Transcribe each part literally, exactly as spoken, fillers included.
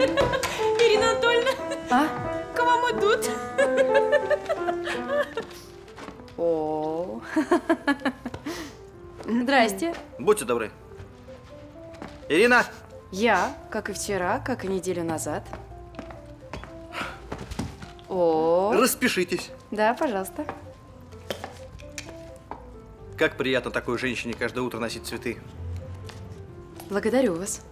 Ирина Анатольевна, а? К вам идут. О, здрасте. Будьте добры. Ирина. Я, как и вчера, как и неделю назад. О. Распишитесь. Да, пожалуйста. Как приятно такой женщине каждое утро носить цветы. Благодарю вас.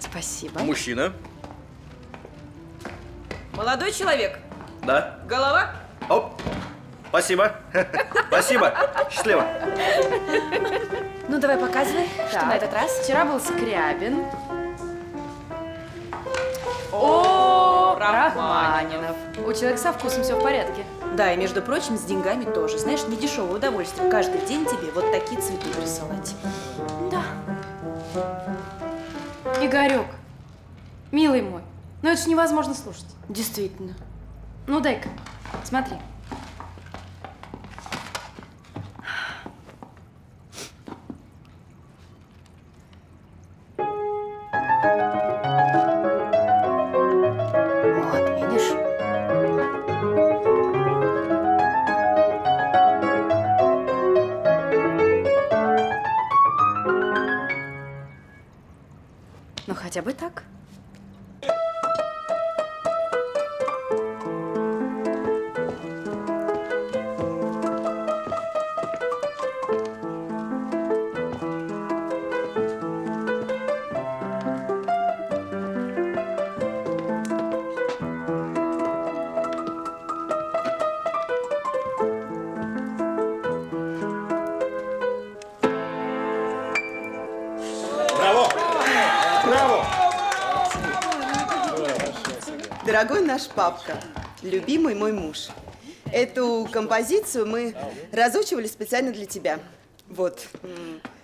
Спасибо. Мужчина. Молодой человек. Да. Голова. Оп. Спасибо. Спасибо. Счастливо. Ну, давай показывай, что на этот раз. Вчера был Скрябин. О, Рахманинов. У человека со вкусом все в порядке. Да, и между прочим, с деньгами тоже. Знаешь, не дешевое удовольствие каждый день тебе вот такие цветы присылать. Да. Игорек, милый мой, ну это же невозможно слушать. Действительно. Ну дай-ка, смотри. Хотя бы так. Дорогой наш папка, любимый мой муж, эту композицию мы разучивали специально для тебя. Вот.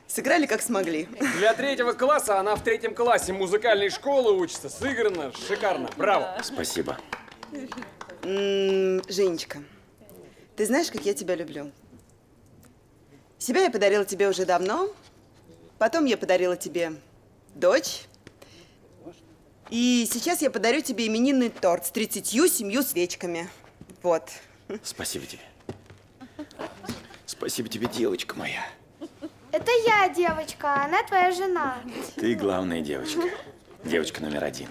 Сыграли как смогли. Для третьего класса, она в третьем классе музыкальной школы учится. Сыграно шикарно. Браво. Спасибо. М-м, Женечка, ты знаешь, как я тебя люблю? Себя я подарила тебе уже давно. Потом я подарила тебе дочь. И сейчас я подарю тебе именинный торт с тридцатью семью свечками. Вот. Спасибо тебе. Спасибо тебе, девочка моя. Это я девочка, а она твоя жена. Ты главная девочка. Девочка номер один.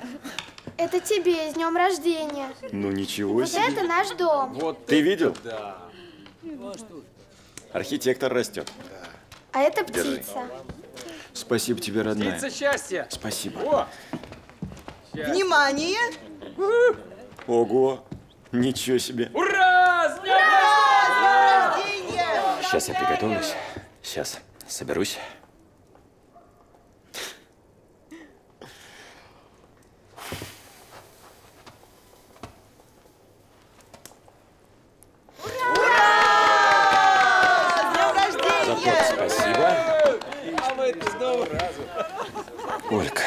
Это тебе, с днем рождения. Ну ничего себе. Вот это наш дом. Вот ты видел? Да. Архитектор растет. Да. А это птица. Держи. Спасибо тебе, родная. Птица счастья. Спасибо. О! Внимание! Ого! Ничего себе! Ура! С днем рождения! Сейчас я приготовлюсь. Сейчас соберусь. Ура! С днем рождения! За торт спасибо. А мы это снова разом. Олька,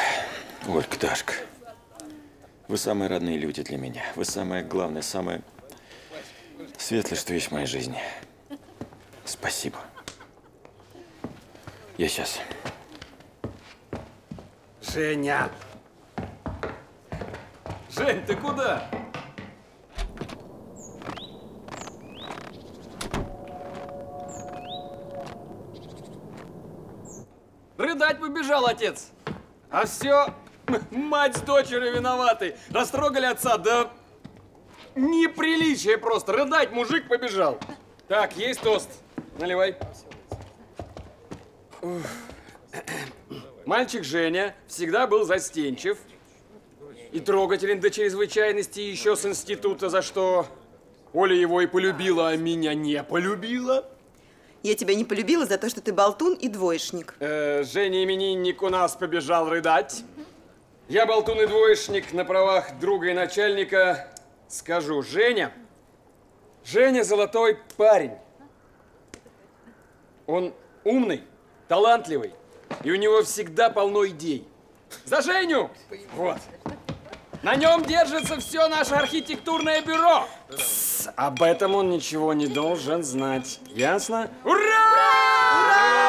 Олька, Дашка. Вы самые родные люди для меня. Вы самое главное, самое светлое, что есть в моей жизни. Спасибо. Я сейчас. Женя! Жень, ты куда? Рыдать побежал отец. А все... Мать с дочерью виноваты. Растрогали отца, да неприличие просто. Рыдать мужик побежал. Так, есть тост. Наливай. Мальчик Женя всегда был застенчив и трогателен до чрезвычайности еще с института, за что Оля его и полюбила, а меня не полюбила. Я тебя не полюбила за то, что ты болтун и двоечник. Э, Женя именинник у нас побежал рыдать. Я, болтун и двоечник, на правах друга и начальника скажу. Женя, Женя золотой парень. Он умный, талантливый, и у него всегда полно идей. За Женю! Вот. На нем держится все наше архитектурное бюро. Тс, об этом он ничего не должен знать. Ясно? Ура! Ура! Ура!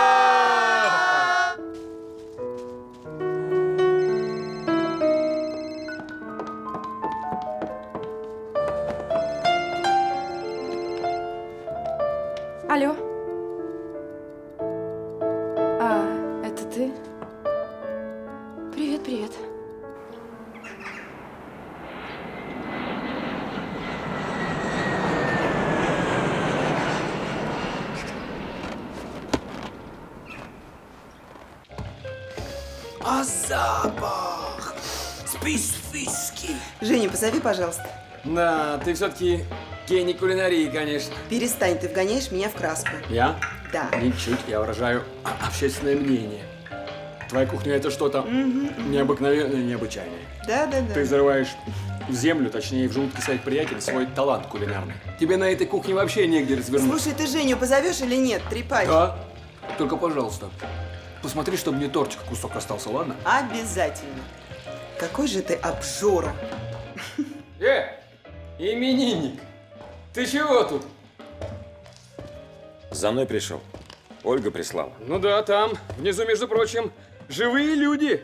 Алло. А, это ты? Привет, привет. А запах специфический. Женя, позови, пожалуйста. Да, ты все-таки гений кулинарии, конечно. Перестань, ты вгоняешь меня в краску. Я? Да. Ничуть, я выражаю общественное мнение. Твоя кухня это что-то угу, необыкновенное, необычайное. Да, да, да. Ты взрываешь в землю, точнее в желудке своих приятелей, свой талант кулинарный. Тебе на этой кухне вообще негде развернуться. Слушай, ты Женю позовешь или нет? Трепай. Да, только пожалуйста. Посмотри, чтобы мне тортик кусок остался, ладно? Обязательно. Какой же ты обжора. Э, именинник, ты чего тут? За мной пришел. Ольга прислала. Ну да, там, внизу, между прочим, живые люди.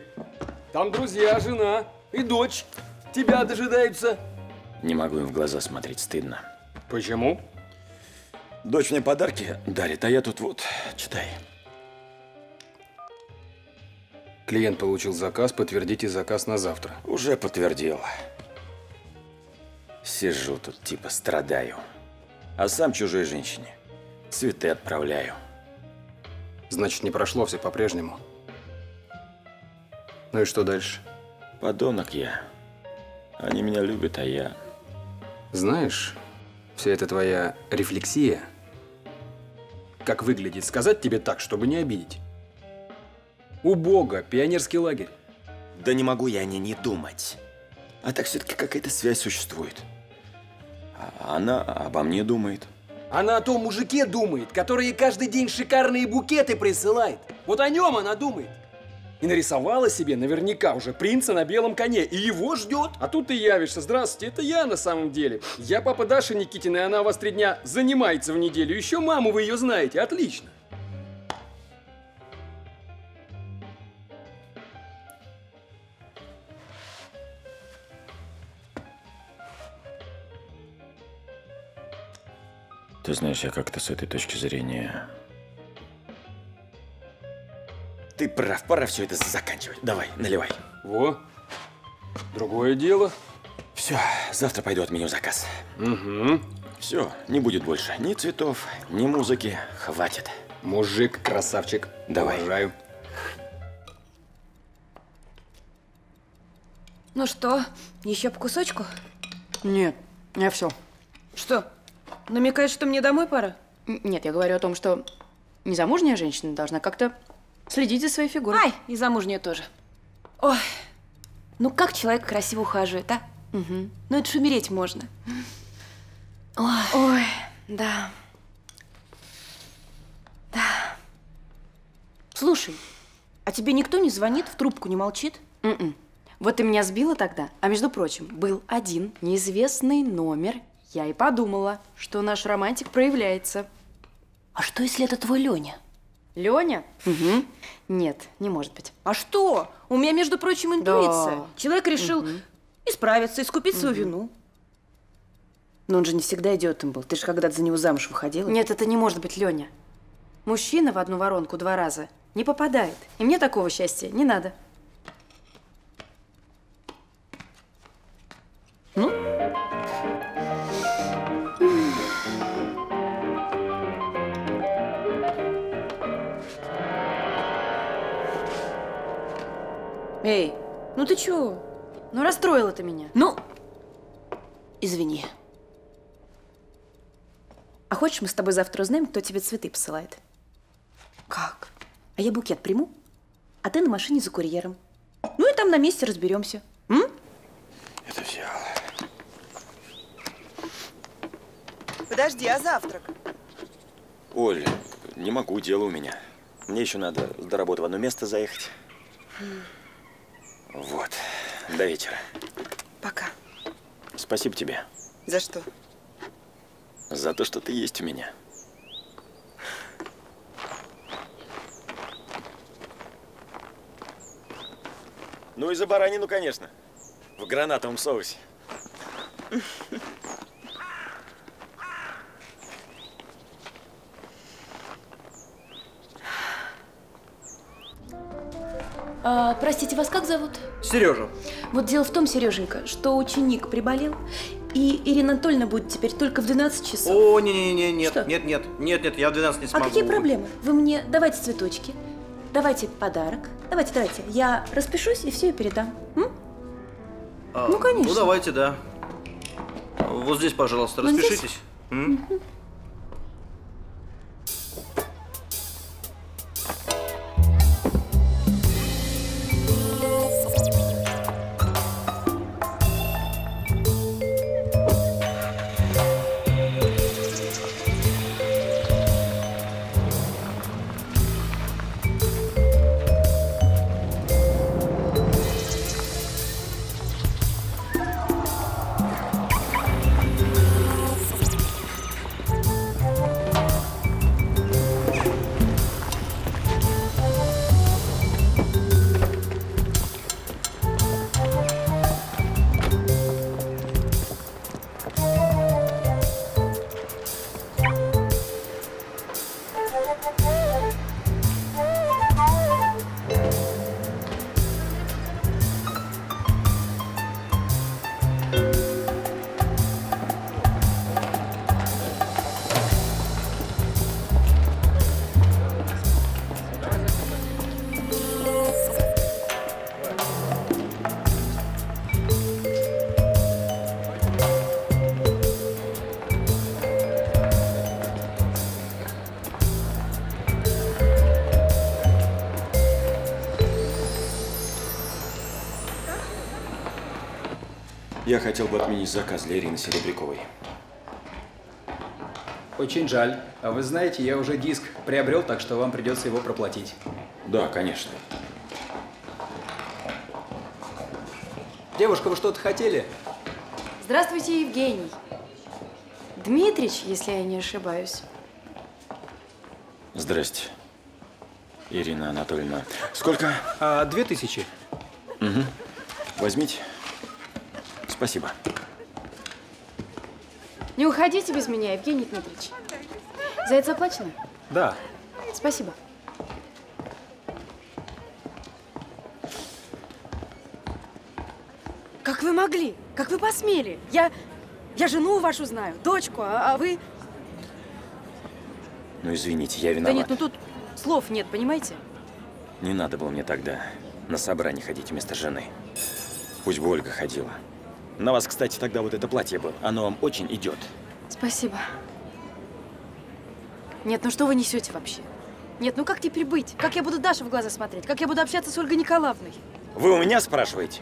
Там друзья, жена и дочь тебя дожидаются. Не могу им в глаза смотреть, стыдно. Почему? Дочь мне подарки дарит, а я тут вот, читай. Клиент получил заказ, подтвердите заказ на завтра. Уже подтвердил. Сижу тут, типа страдаю. А сам чужой женщине цветы отправляю. Значит, не прошло, все по-прежнему. Ну и что дальше? Подонок я. Они меня любят, а я… Знаешь, вся эта твоя рефлексия, как выглядит, сказать тебе так, чтобы не обидеть. Убого, пионерский лагерь. Да не могу я о ней не думать. А так все-таки какая-то связь существует. Она обо мне думает. Она о том мужике думает, который ей каждый день шикарные букеты присылает. Вот о нем она думает. И нарисовала себе наверняка уже принца на белом коне. И его ждет. А тут ты явишься. Здравствуйте, это я на самом деле. Я папа Даши Никитина, и она у вас три дня занимается в неделю. Еще маму вы ее знаете. Отлично. Ты знаешь, я как-то с этой точки зрения… Ты прав, пора все это заканчивать. Давай, наливай. Во, другое дело. Все, завтра пойду отменю заказ. Угу. Все, не будет больше ни цветов, ни музыки. Хватит. Мужик, красавчик. Давай. Уважаю. Ну что, еще по кусочку? Нет, я все. Что? Намекаешь, что мне домой пора? Нет, я говорю о том, что незамужняя женщина должна как-то следить за своей фигурой. Ай, и замужняя тоже. Ой, ну как человек красиво ухаживает, а? Угу. Ну это ж умереть можно. Ой, Ой да. Да. Слушай, а тебе никто не звонит, в трубку не молчит? М-м. Вот ты меня сбила тогда, а между прочим, был один неизвестный номер. Я и подумала, что наш романтик проявляется. А что, если это твой Леня? Леня? Угу. Нет, не может быть. А что? У меня, между прочим, интуиция. Да. Человек решил угу. исправиться, искупить угу. свою вину. Но он же не всегда идиотом был. Ты же когда-то за него замуж выходила. Нет, это не может быть Леня. Мужчина в одну воронку два раза не попадает. И мне такого счастья не надо. Ну? Эй, ну ты чего? Ну расстроила ты меня. Ну, извини. А хочешь, мы с тобой завтра узнаем, кто тебе цветы посылает? Как? А я букет приму, а ты на машине за курьером. Ну и там на месте разберемся. М? Это взял. Подожди, а завтрак? Оль, не могу, дело у меня. Мне еще надо до работы в одно место заехать. Вот. До вечера. Пока. Спасибо тебе. За что? За то, что ты есть у меня. Ну и за баранину, конечно. В гранатовом соусе. А, простите, вас как зовут? Сережа. Вот дело в том, Сереженька, что ученик приболел, и Ирина Анатольевна будет теперь только в двенадцать часов. О, не-не-не, нет, нет, нет, нет, нет, я в двенадцать не смогу. А какие проблемы? Вы мне давайте цветочки, давайте подарок, давайте, давайте, я распишусь и все, и передам. М? А, ну, конечно. Ну, давайте, да. Вот здесь, пожалуйста, вот распишитесь. Здесь? Я хотел бы отменить заказ для Ирины Серебряковой. Очень жаль. А вы знаете, я уже диск приобрел, так что вам придется его проплатить. Да, конечно. Девушка, вы что-то хотели? Здравствуйте, Евгений Дмитрич, если я не ошибаюсь. Здрасте, Ирина Анатольевна. Сколько? А, две тысячи. Угу. Возьмите. Спасибо. Не уходите без меня, Евгений Дмитриевич. За это заплачено? Да. Спасибо. Как вы могли? Как вы посмели? Я, я жену вашу знаю, дочку, а, а вы… Ну, извините, я виноват. Да нет, ну тут слов нет, понимаете? Не надо было мне тогда на собрание ходить вместо жены. Пусть бы Ольга ходила. На вас, кстати, тогда вот это платье было. Оно вам очень идет. Спасибо. Нет, ну что вы несете вообще? Нет, ну как теперь быть? Как я буду Даше в глаза смотреть? Как я буду общаться с Ольгой Николаевной? Вы у меня спрашиваете?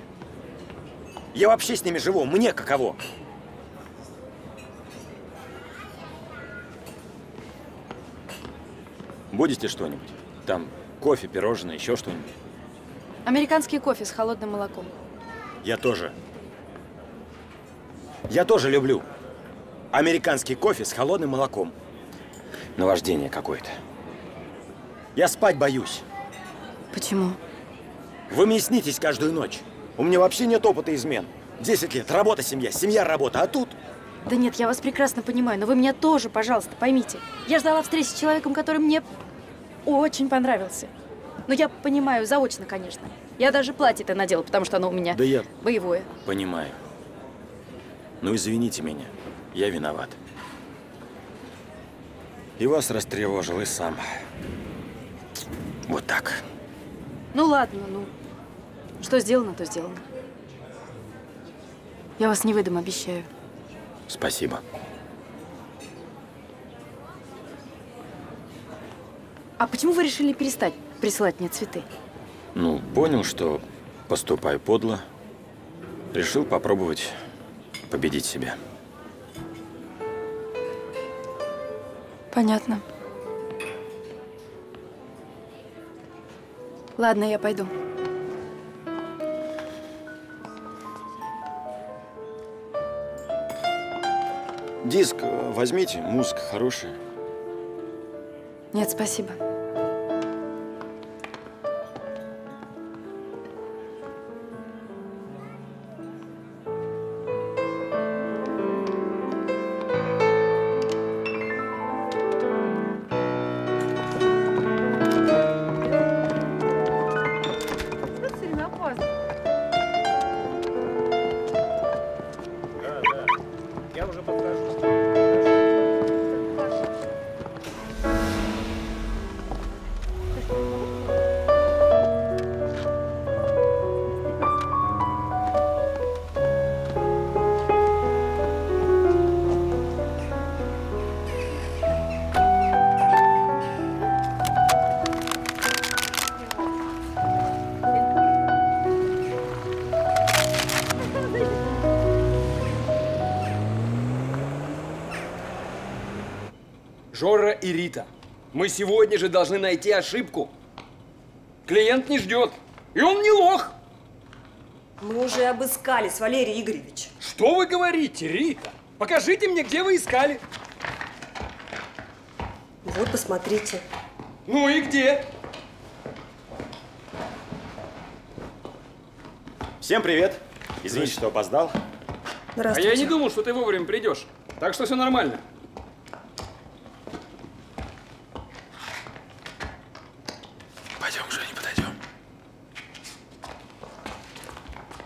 Я вообще с ними живу. Мне каково? Будете что-нибудь? Там кофе, пирожное, еще что-нибудь? Американский кофе с холодным молоком. Я тоже. Я тоже люблю американский кофе с холодным молоком. Наваждение какое-то. Я спать боюсь. Почему? Вы мне снитесь каждую ночь. У меня вообще нет опыта измен. Десять лет, работа, семья, семья, работа, а тут… Да нет, я вас прекрасно понимаю, но вы меня тоже, пожалуйста, поймите. Я ждала встречи с человеком, который мне очень понравился. Но я понимаю заочно, конечно. Я даже платье-то надела, потому что оно у меня да я боевое. Понимаю. Ну, извините меня, я виноват. И вас растревожил, и сам. Вот так. Ну, ладно, ну. Что сделано, то сделано. Я вас не выдам, обещаю. Спасибо. А почему вы решили перестать присылать мне цветы? Ну, понял, что поступаю подло. Решил попробовать… победить себя. Понятно. Ладно, я пойду. Диск возьмите, музыка хорошая. Нет, спасибо. Жора и Рита, мы сегодня же должны найти ошибку. Клиент не ждет, и он не лох. Мы уже обыскались, Валерий Игоревич. Что вы говорите, Рита? Покажите мне, где вы искали. Вот, посмотрите. Ну и где? Всем привет. Извините, что опоздал. А я не думал, что ты вовремя придешь. Так что все нормально. Пойдем, уже не подойдем.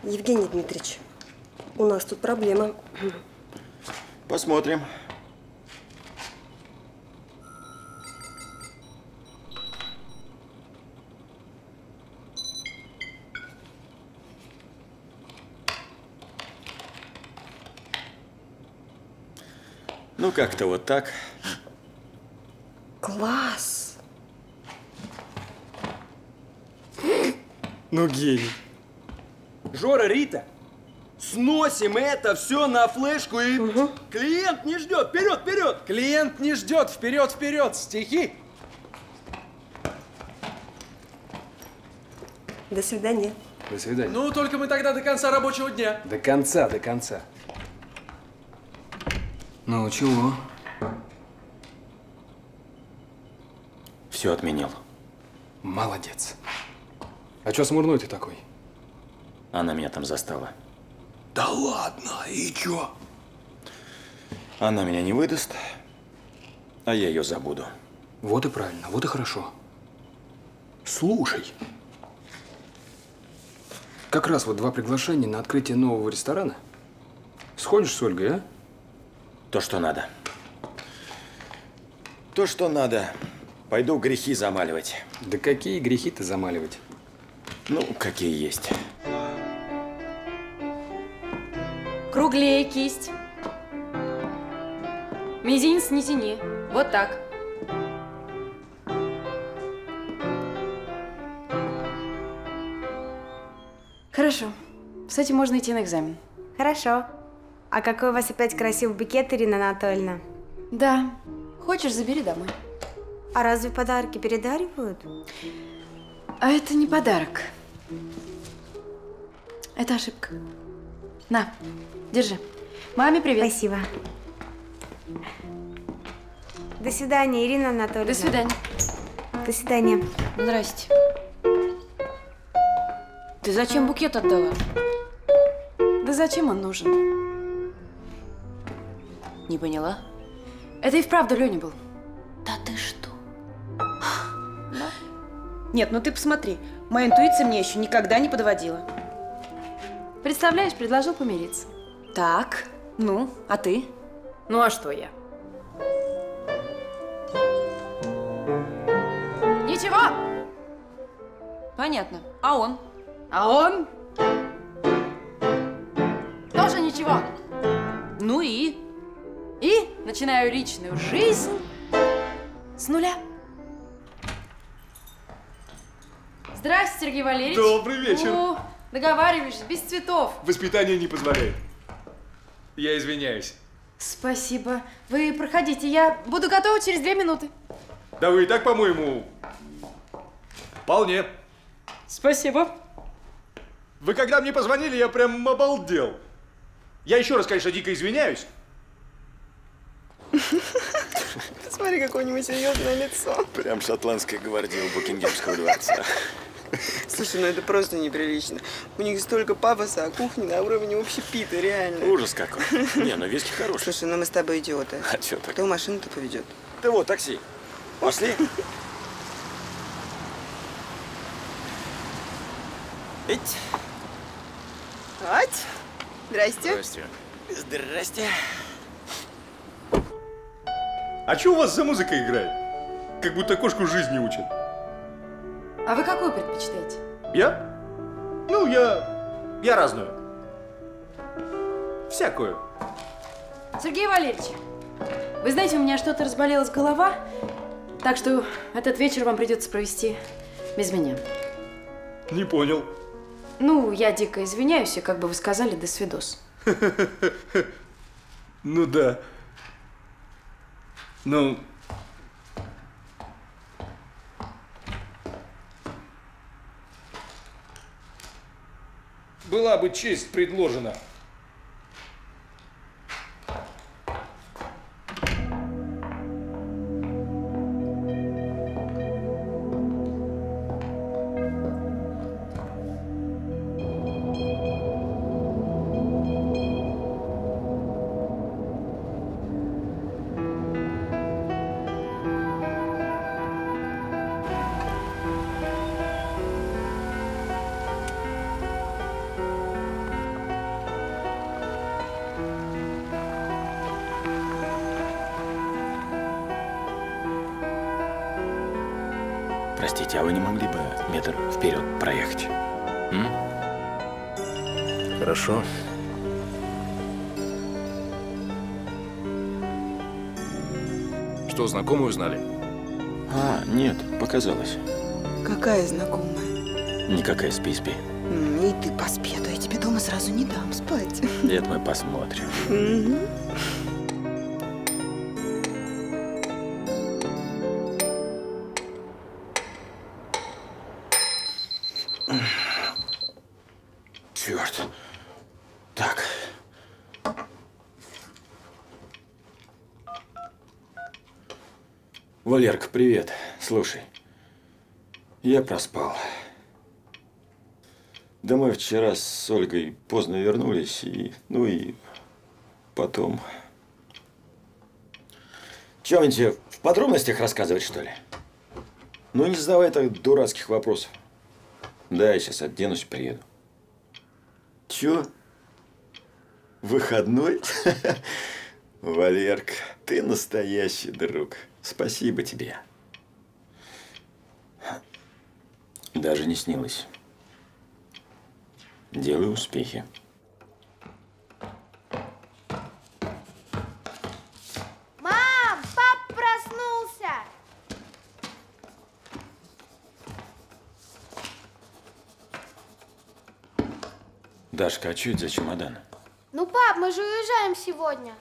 Евгений Дмитриевич, у нас тут проблема. Посмотрим. Ну, как-то вот так. Класс! Ну, гений. Жора, Рита, сносим это все на флешку и… Угу. Клиент не ждет! Вперед, вперед! Клиент не ждет! Вперед, вперед! Стихи! До свидания. До свидания. Ну, только мы тогда до конца рабочего дня. До конца, до конца. Ну, чего? Все отменил. Молодец. А что смурной ты такой? Она меня там застала. Да ладно, и чё? Она меня не выдаст, а я ее забуду. Вот и правильно, вот и хорошо. Слушай, как раз вот два приглашения на открытие нового ресторана. Сходишь с Ольгой, а? То, что надо. То, что надо. Пойду грехи замаливать. Да какие грехи-то замаливать? Ну, какие есть. Круглее кисть. Мизинец не тяни. Вот так. Хорошо. С этим можно идти на экзамен. Хорошо. А какой у вас опять красивый букет, Ирина Анатольевна? Да. Хочешь, забери домой. А разве подарки передаривают? А это не подарок. Это ошибка. На, держи. Маме привет. Спасибо. До свидания, Ирина Анатольевна. До свидания. До свидания. Здрасте. Ты зачем букет отдала? Да зачем он нужен? Не поняла? Это и вправду Леня был. Да ты что? Да? Нет, ну ты посмотри. Моя интуиция мне еще никогда не подводила. Представляешь, предложил помириться. Так, ну, а ты? Ну, а что я? Ничего! Понятно. А он? А он? Тоже ничего. Ну и? И начинаю личную жизнь с нуля. Здравствуйте, Сергей Валерьевич. Добрый вечер. О, договариваешься, без цветов. Воспитание не позволяет. Я извиняюсь. Спасибо. Вы проходите, я буду готова через две минуты. Да вы и так, по-моему, вполне. Спасибо. Вы когда мне позвонили, я прям обалдел. Я еще раз, конечно, дико извиняюсь. Посмотри, какое у него серьезное лицо. Прям шотландская гвардия у Букингемского дворца. Слушай, ну это просто неприлично. У них столько пафоса, а кухня на уровне общепита, реально. Ужас какой. Не, ну виски хороший. Слушай, ну мы с тобой идиоты. А что так? Кто машину-то поведет? Да вот, такси. Пошли. Эть. Ать. Здрасте. Здрасте. Здрасте. А что у вас за музыка играет? Как будто кошку жизни учат. А вы какую предпочитаете? Я? Ну, я… я разную. Всякую. Сергей Валерьевич, вы знаете, у меня что-то разболелась голова, так что этот вечер вам придется провести без меня. Не понял. Ну, я дико извиняюсь, и как бы вы сказали, до свидос. Ну да. Ну, была бы честь предложена. Простите, а вы не могли бы метр вперед проехать? М? Хорошо. Что, знакомую знали? А, нет, показалось. Какая знакомая? Никакая, спи, спи. И ты поспи, а то я тебе дома сразу не дам спать. Нет, мы посмотрим. Валерка, привет. Слушай, я проспал. Домой вчера с Ольгой поздно вернулись, и, ну и потом… Чего мне тебе в подробностях рассказывать, что ли? Ну не задавай так дурацких вопросов. Да, я сейчас оденусь, приеду. Чё? Выходной? Валерка, ты настоящий друг. Спасибо тебе. Даже не снилось. Делаю успехи. Мам, папа проснулся. Дашка, а что это за чемодан? Ну, пап, мы же уезжаем сегодня.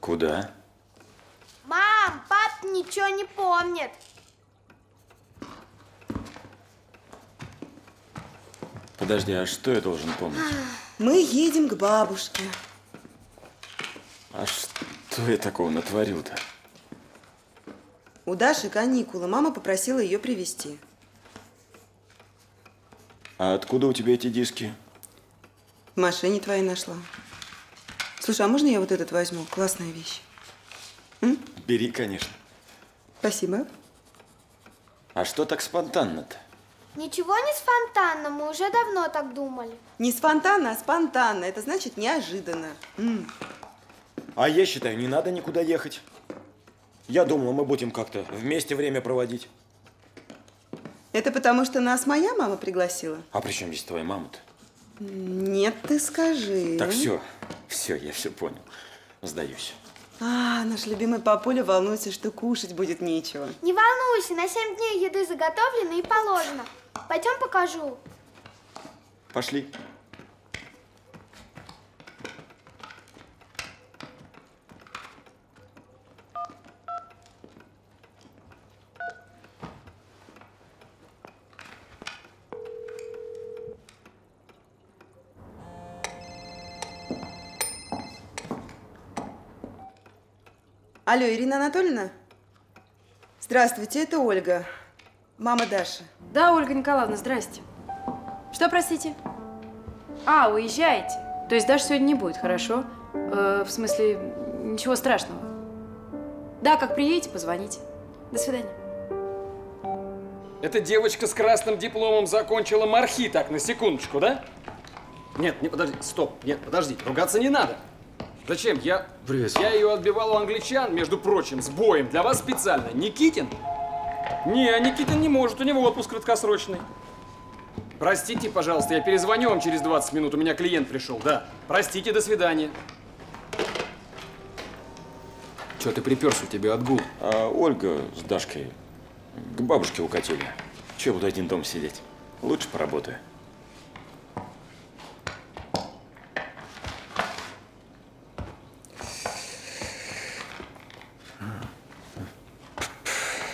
Куда? Мам, пап ничего не помнит. Подожди, а что я должен помнить? Мы едем к бабушке. А что я такого натворил-то? У Даши каникулы. Мама попросила ее привезти. А откуда у тебя эти диски? В машине твоей нашла. Слушай, а можно я вот этот возьму? Классная вещь. М? Бери, конечно. Спасибо. А что так спонтанно-то? Ничего не спонтанно, мы уже давно так думали. Не спонтанно, а спонтанно. Это значит неожиданно. М. А я считаю, не надо никуда ехать. Я думала, мы будем как-то вместе время проводить. Это потому, что нас моя мама пригласила? А при чем здесь твоя мама-то? Нет, ты скажи. Так все, все, я все понял. Сдаюсь. А, наш любимый папуля волнуется, что кушать будет нечего. Не волнуйся, на семь дней еды заготовлено и положено. Пойдем покажу. Пошли. Алло, Ирина Анатольевна? Здравствуйте, это Ольга, мама Даши. Да, Ольга Николаевна, здрасте. Что, простите? А, уезжаете? То есть Даша сегодня не будет, хорошо? Э, в смысле, ничего страшного. Да, как приедете, позвоните. До свидания. Эта девочка с красным дипломом закончила МАРХИ, так, на секундочку, да? Нет, не подожди, стоп, нет, подожди, ругаться не надо. Зачем? Я, я ее отбивал у англичан, между прочим, с боем. Для вас специально. Никитин? Не, Никитин не может. У него отпуск краткосрочный. Простите, пожалуйста, я перезвоню вам через двадцать минут. У меня клиент пришел, да. Простите, до свидания. Че, ты приперся, у тебя отгул? А Ольга с Дашкой к бабушке укатили. Че, буду один дома сидеть? Лучше поработаю.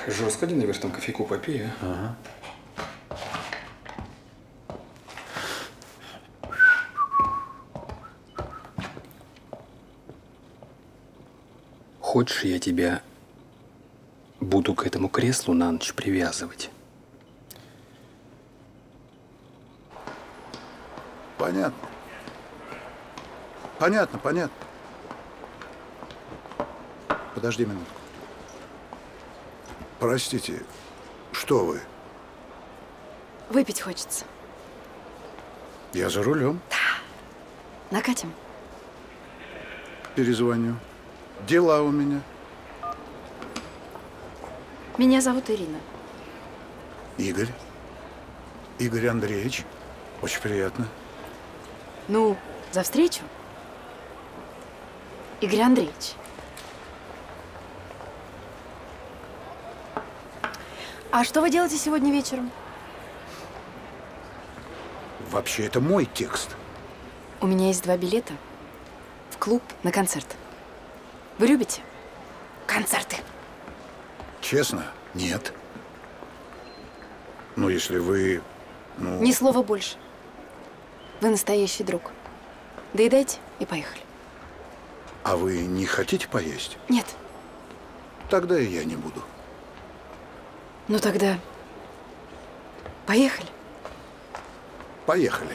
Жестко, один, наверное, там кофейку попей, а? Ага. Лучше я тебя буду к этому креслу на ночь привязывать. Понятно. Понятно, понятно. Подожди минутку. Простите, что вы? Выпить хочется. Я за рулем. Да. Накатим. Перезвоню. Дела у меня. Меня зовут Ирина. Игорь. Игорь Андреевич. Очень приятно. Ну, за встречу. Игорь Андреевич. А что вы делаете сегодня вечером? Вообще, это мой текст. У меня есть два билета в клуб на концерт. Вы любите концерты? Честно, нет. Ну, если вы… Ну... Ни слова больше. Вы настоящий друг. Доедайте и поехали. А вы не хотите поесть? Нет. Тогда и я не буду. Ну тогда поехали. Поехали.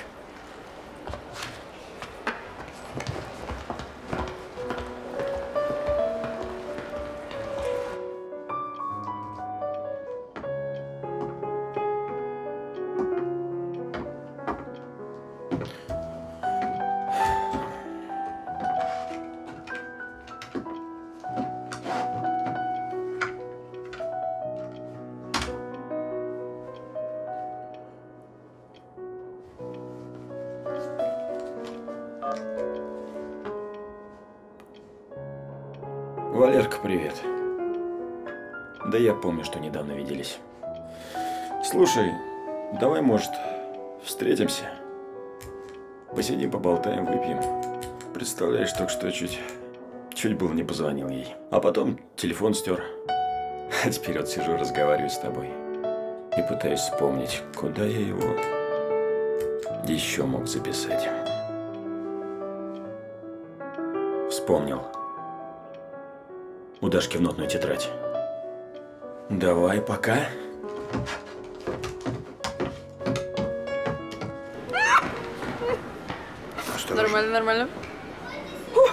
Валерка, привет. Да я помню, что недавно виделись. Слушай, давай, может, встретимся? Посидим, поболтаем, выпьем. Представляешь, только что чуть, чуть было не позвонил ей. А потом телефон стер. А теперь вот сижу, разговариваю с тобой. И пытаюсь вспомнить, куда я его еще мог записать. Вспомнил. У Дашки в нотную тетрадь. Давай, пока. Осторожно. Нормально, нормально. О!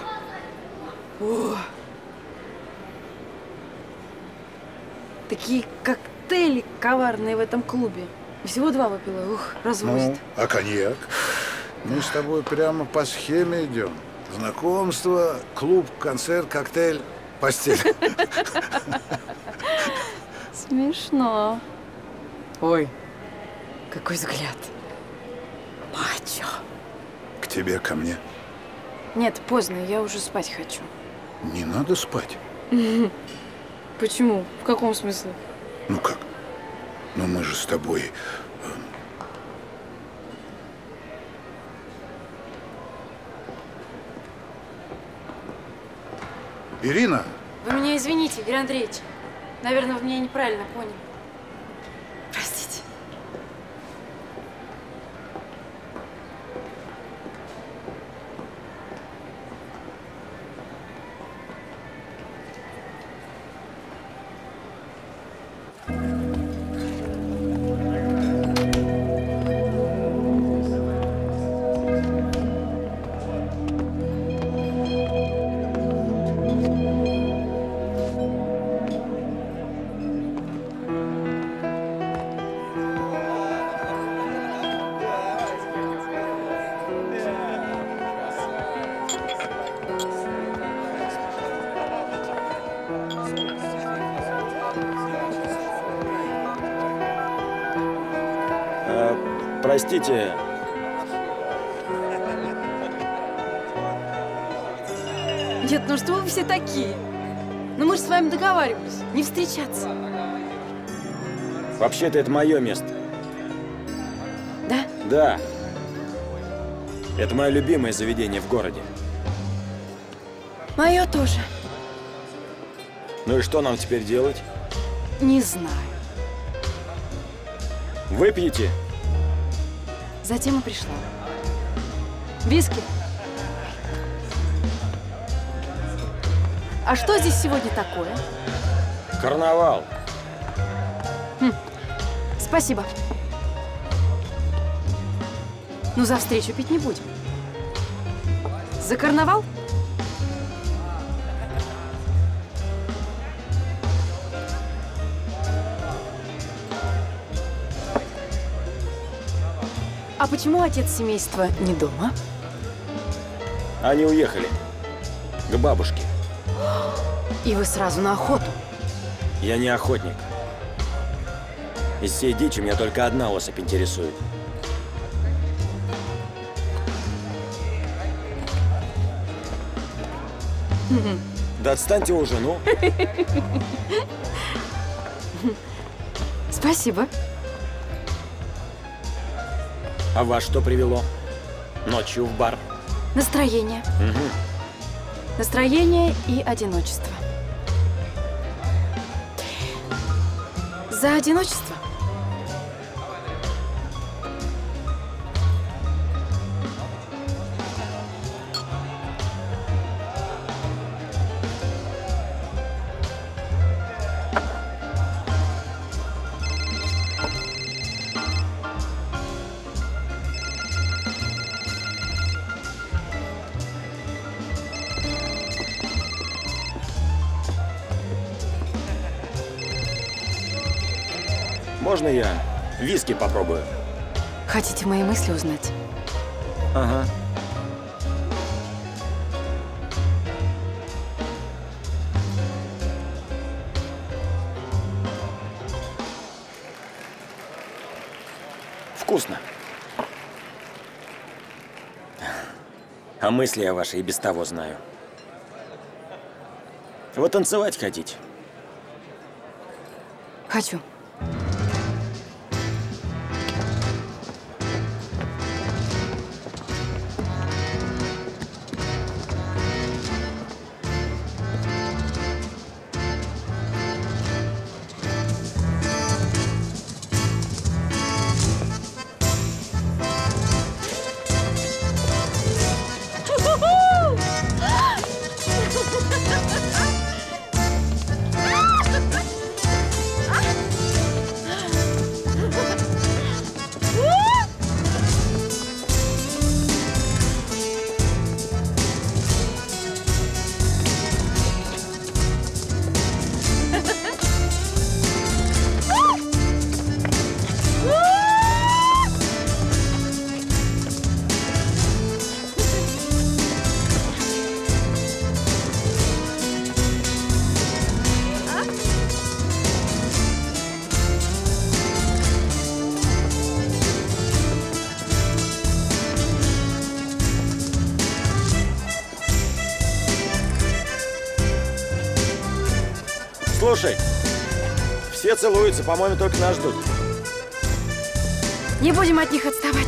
О! Такие коктейли коварные в этом клубе. Всего два выпила. Ух, развозит. Ну, а коньяк? Мы с тобой прямо по схеме идем. Знакомство, клуб, концерт, коктейль. Постель. Смешно. Ой, какой взгляд. Мачо. К тебе, ко мне? Нет, поздно, я уже спать хочу. Не надо спать. Почему? В каком смысле? Ну как? Ну мы же с тобой… Ирина! Вы меня извините, Игорь Андреевич. Наверное, вы меня неправильно поняли. Простите. Простите. Нет, ну что вы все такие? Ну мы же с вами договаривались не встречаться. Вообще-то это мое место. Да? Да. Это мое любимое заведение в городе. Мое тоже. Ну и что нам теперь делать? Не знаю. Выпьете? Затем и пришла. Виски? А что здесь сегодня такое? Карнавал. Хм. Спасибо. Ну, за встречу пить не будем. За карнавал? А почему отец семейства не дома? Они уехали. К бабушке. И вы сразу на охоту? Я не охотник. Из всей дичи меня только одна особь интересует. Да отстаньте уже, ну. Спасибо. А вас что привело? Ночью в бар. Настроение. Угу. Настроение и одиночество. За одиночество. Можно я виски попробую? Хотите мои мысли узнать? Ага. Вкусно. А мысли о вашей и без того знаю. Вы танцевать хотите? Хочу. Слушай, все целуются, по-моему, только нас ждут. Не будем от них отставать.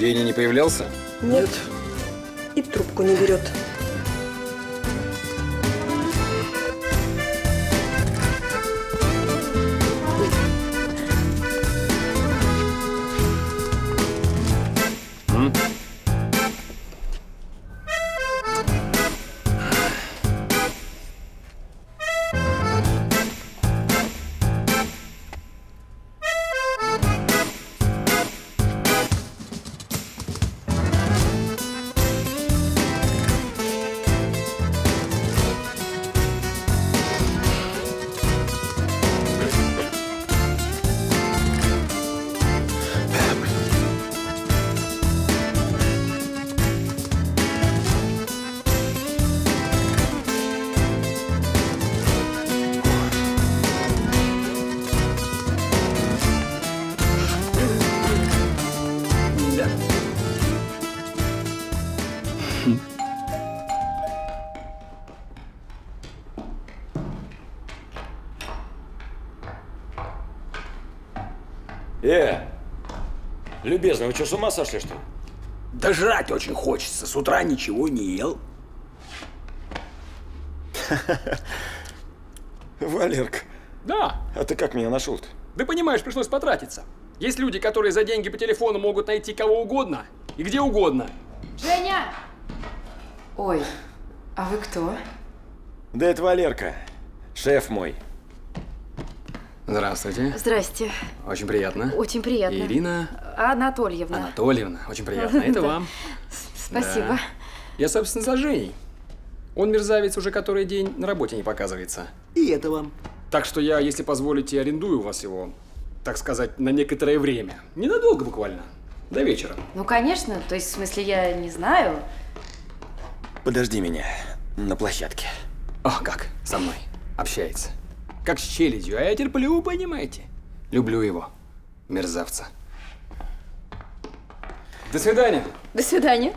Евгений не появлялся? Нет. Нет. И трубку не берет. Э, любезный, вы что, с ума сошли, что ли? Да жрать очень хочется. С утра ничего не ел. Валерка. Да. А ты как меня нашел-то? Да понимаешь, пришлось потратиться. Есть люди, которые за деньги по телефону могут найти кого угодно и где угодно. Женя! Ой, а вы кто? Да это Валерка, шеф мой. Здравствуйте. Здрасте. Очень приятно. Очень приятно. Ирина Анатольевна. Анатольевна, очень приятно. Это вам. Спасибо. Я, собственно, за Женей. Он мерзавец уже который день на работе не показывается. И это вам. Так что я, если позволите, арендую у вас его, так сказать, на некоторое время. Ненадолго буквально. До вечера. Ну, конечно. То есть, в смысле, я не знаю. Подожди меня на площадке. О, как со мной общается. Как с челядью. А я терплю, понимаете? Люблю его, мерзавца. До свидания. До свидания.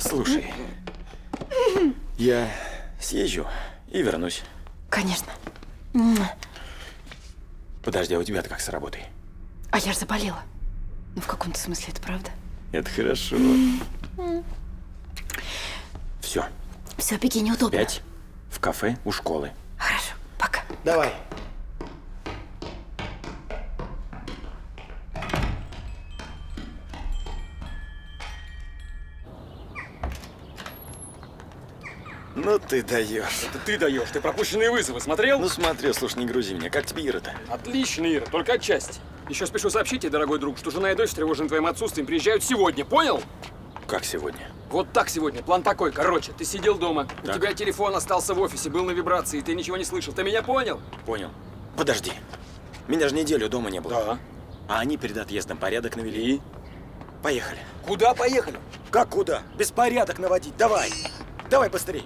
Слушай, я съезжу и вернусь. Конечно. Подожди, а у тебя-то как с работой? А я же заболела. Ну, в каком-то смысле это правда. Это хорошо. Все. Все, беги, неудобно. Пять в кафе у школы. Хорошо, пока. Давай. Ну ты даешь. Это ты даешь. Ты пропущенные вызовы смотрел? Ну смотрел, слушай, не грузи меня. Как тебе Ира-то? Отлично, Ира, только отчасти. Еще спешу сообщить тебе, дорогой друг, что жена и дочь, тревожены твоим отсутствием, приезжают сегодня, понял? Как сегодня? Вот так сегодня. План такой, короче, ты сидел дома, так. У тебя телефон остался в офисе, был на вибрации, ты ничего не слышал. Ты меня понял? Понял. Подожди. Меня же неделю дома не было. Да. А они перед отъездом порядок навели. И? Поехали. Куда поехали? Как куда? Беспорядок наводить. Давай. Давай быстрее.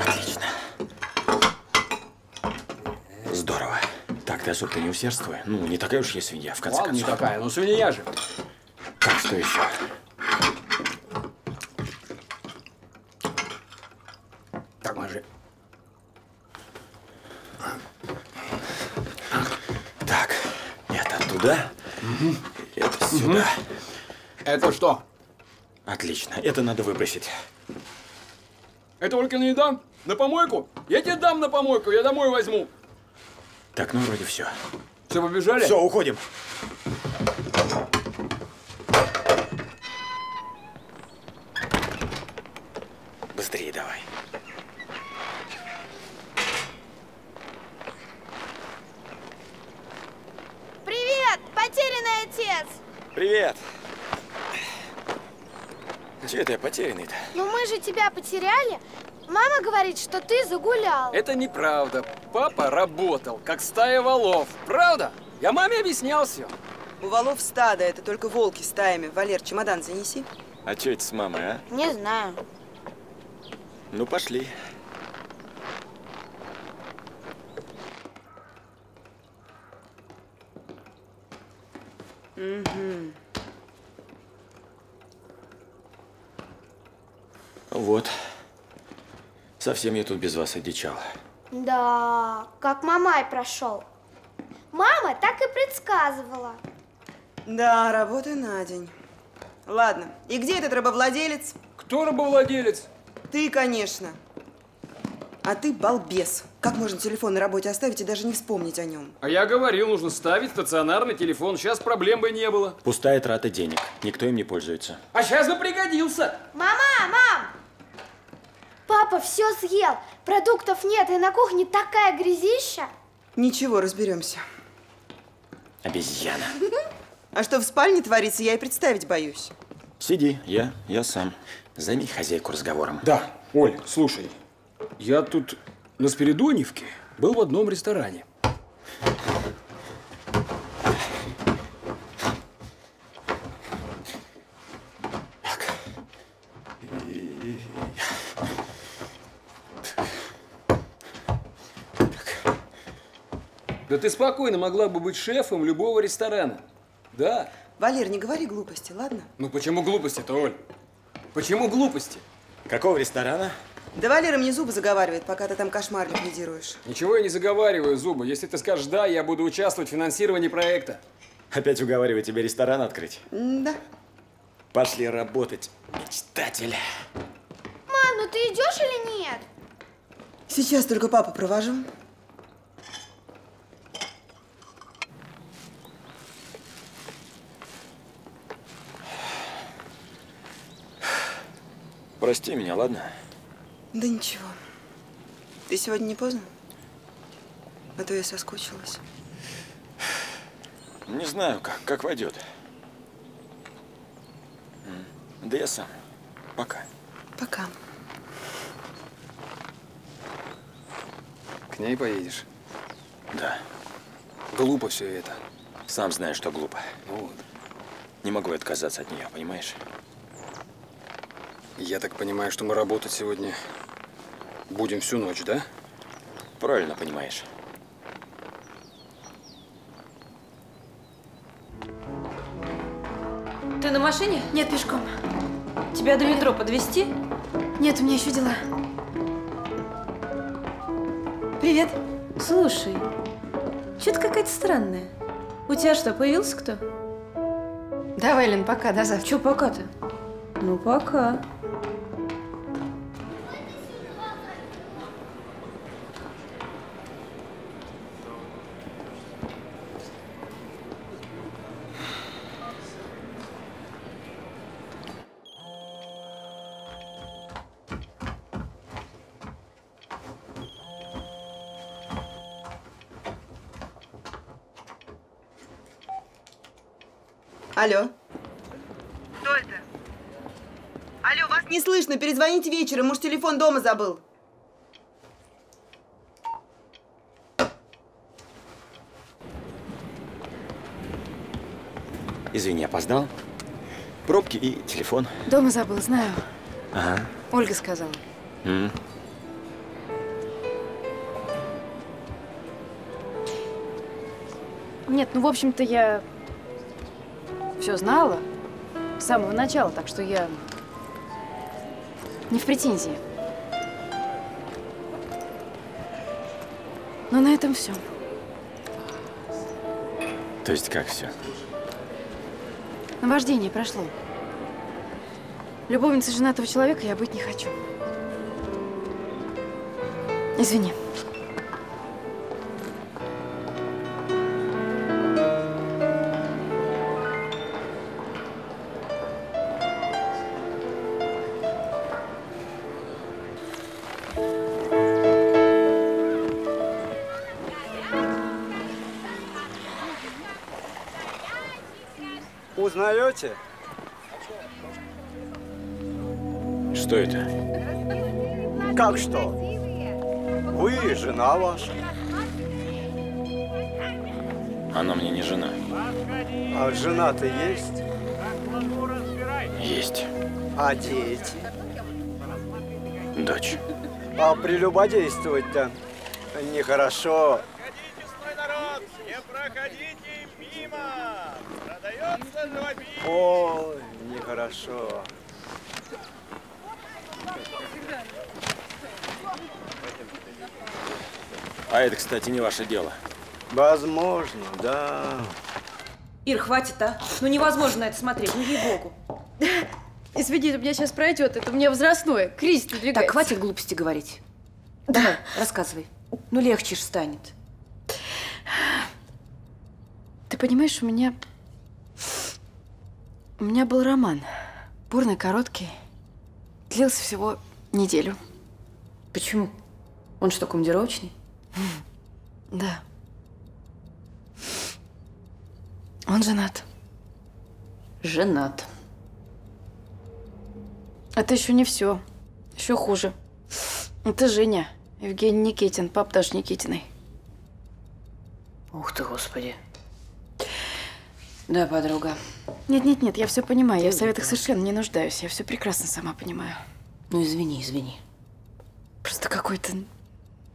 Отлично. Здорово. Так, ты особо не усердствуй. Ну, не такая уж я свинья, в конце концов. Не такая, но свинья же. Так, что еще? Так, мажи. Так, это туда, угу. Это сюда. Угу. Это что? Отлично, это надо выбросить. Это Ольга не дам на помойку? Я тебе дам на помойку, я домой возьму. Так, ну вроде все. Все, побежали? Все, уходим. Быстрее давай. Привет, потерянный отец. Привет. Че это я потерянный-то? Ну мы же тебя потеряли. Мама говорит, что ты загулял. Это неправда. Папа работал, как стая волов. Правда? Я маме объяснял все. У волов стадо, это только волки стаями. Валер, чемодан занеси. А че это с мамой, а? Не знаю. Ну пошли. Угу. Вот. Совсем я тут без вас одичал. Да, как Мамай прошел. Мама так и предсказывала. Да, работа на день. Ладно, и где этот рабовладелец? Кто рабовладелец? Ты, конечно. А ты балбес. Как можно телефон на работе оставить и даже не вспомнить о нем? А я говорил, нужно ставить стационарный телефон. Сейчас проблем бы не было. Пустая трата денег. Никто им не пользуется. А сейчас бы пригодился. Мама, мам! Папа все съел. Продуктов нет, и на кухне такая грязища. Ничего, разберемся. Обезьяна. А что в спальне творится, я и представить боюсь. Сиди, я, я сам. Займи хозяйку разговором. Да, Оль, слушай. Я тут на Спиридоновке был в одном ресторане. Так. И... Так. Да ты спокойно могла бы быть шефом любого ресторана. Да. Валер, не говори глупости, ладно? Ну почему глупости-то, Оль? Почему глупости? Какого ресторана? Да Валера мне зубы заговаривает, пока ты там кошмар ликвидируешь. Ничего я не заговариваю зубы. Если ты скажешь «да», я буду участвовать в финансировании проекта. Опять уговариваю тебя ресторан открыть? Да. Пошли работать, мечтатель. Мам, ну ты идешь или нет? Сейчас только папу провожу. Прости меня, ладно? Да ничего. Ты сегодня не поздно? А то я соскучилась. Не знаю, как, как войдет. Да я сам. Пока. Пока. К ней поедешь? Да. Глупо все это. Сам знаю, что глупо. Вот. Не могу отказаться от нее, понимаешь? Я так понимаю, что мы работать сегодня будем всю ночь, да? Правильно понимаешь. Ты на машине? Нет, пешком. Тебя до метро подвезти? Нет, у меня еще дела. Привет. Слушай, что ты какая-то странная. У тебя что, появился кто? Давай, Лен, пока, до завтра. Че пока-то? Ну, пока. Алло. Кто это? Алло, вас не слышно. Перезвоните вечером. Муж телефон дома забыл. Извини, опоздал. Пробки и телефон. Дома забыл, знаю. Ага. Ольга сказала. М-м. Нет, ну, в общем-то, я… Все знала с самого начала, так что я не в претензии. Но на этом все. То есть как все? Наваждение прошло. Любовницей женатого человека я быть не хочу. Извини. Узнаете? Что это? Как что? Вы и жена ваша. Она мне не жена. А жена-то есть? Есть. А дети? Дочь. А прелюбодействовать-то нехорошо. Ой, нехорошо. А это, кстати, не ваше дело. Возможно, да. Ир, хватит, а? Ну невозможно это смотреть, ну ей-богу. Извини, у меня сейчас пройдет, это у меня возрастное. Кризис надвигается. Так, хватит глупости говорить. Давай, рассказывай. Ну легче ж станет. Ты понимаешь, у меня… У меня был роман. Бурный, короткий. Длился всего неделю. Почему? Он что, командировочный? Да. Он женат. Женат. Это еще не все. Еще хуже. Это Женя. Евгений Никитин, пап даже Никитиной. Ух ты, Господи. Да, подруга. Нет, нет, нет, я все понимаю. Я в советах совершенно не нуждаюсь. Я все прекрасно сама понимаю. Ну, извини, извини. Просто какое-то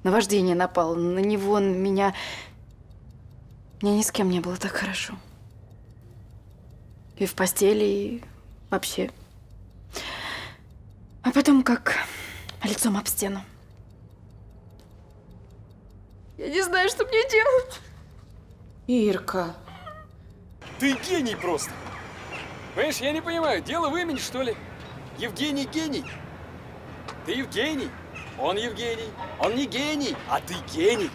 наваждение напало на него, на меня. Мне ни с кем не было так хорошо. И в постели, и вообще. А потом как лицом об стену. Я не знаю, что мне делать. Ирка. Ты гений просто. Понимаешь, я не понимаю, дело в имени, что ли? Евгений гений. Ты Евгений. Он Евгений. Он не гений, а ты гений.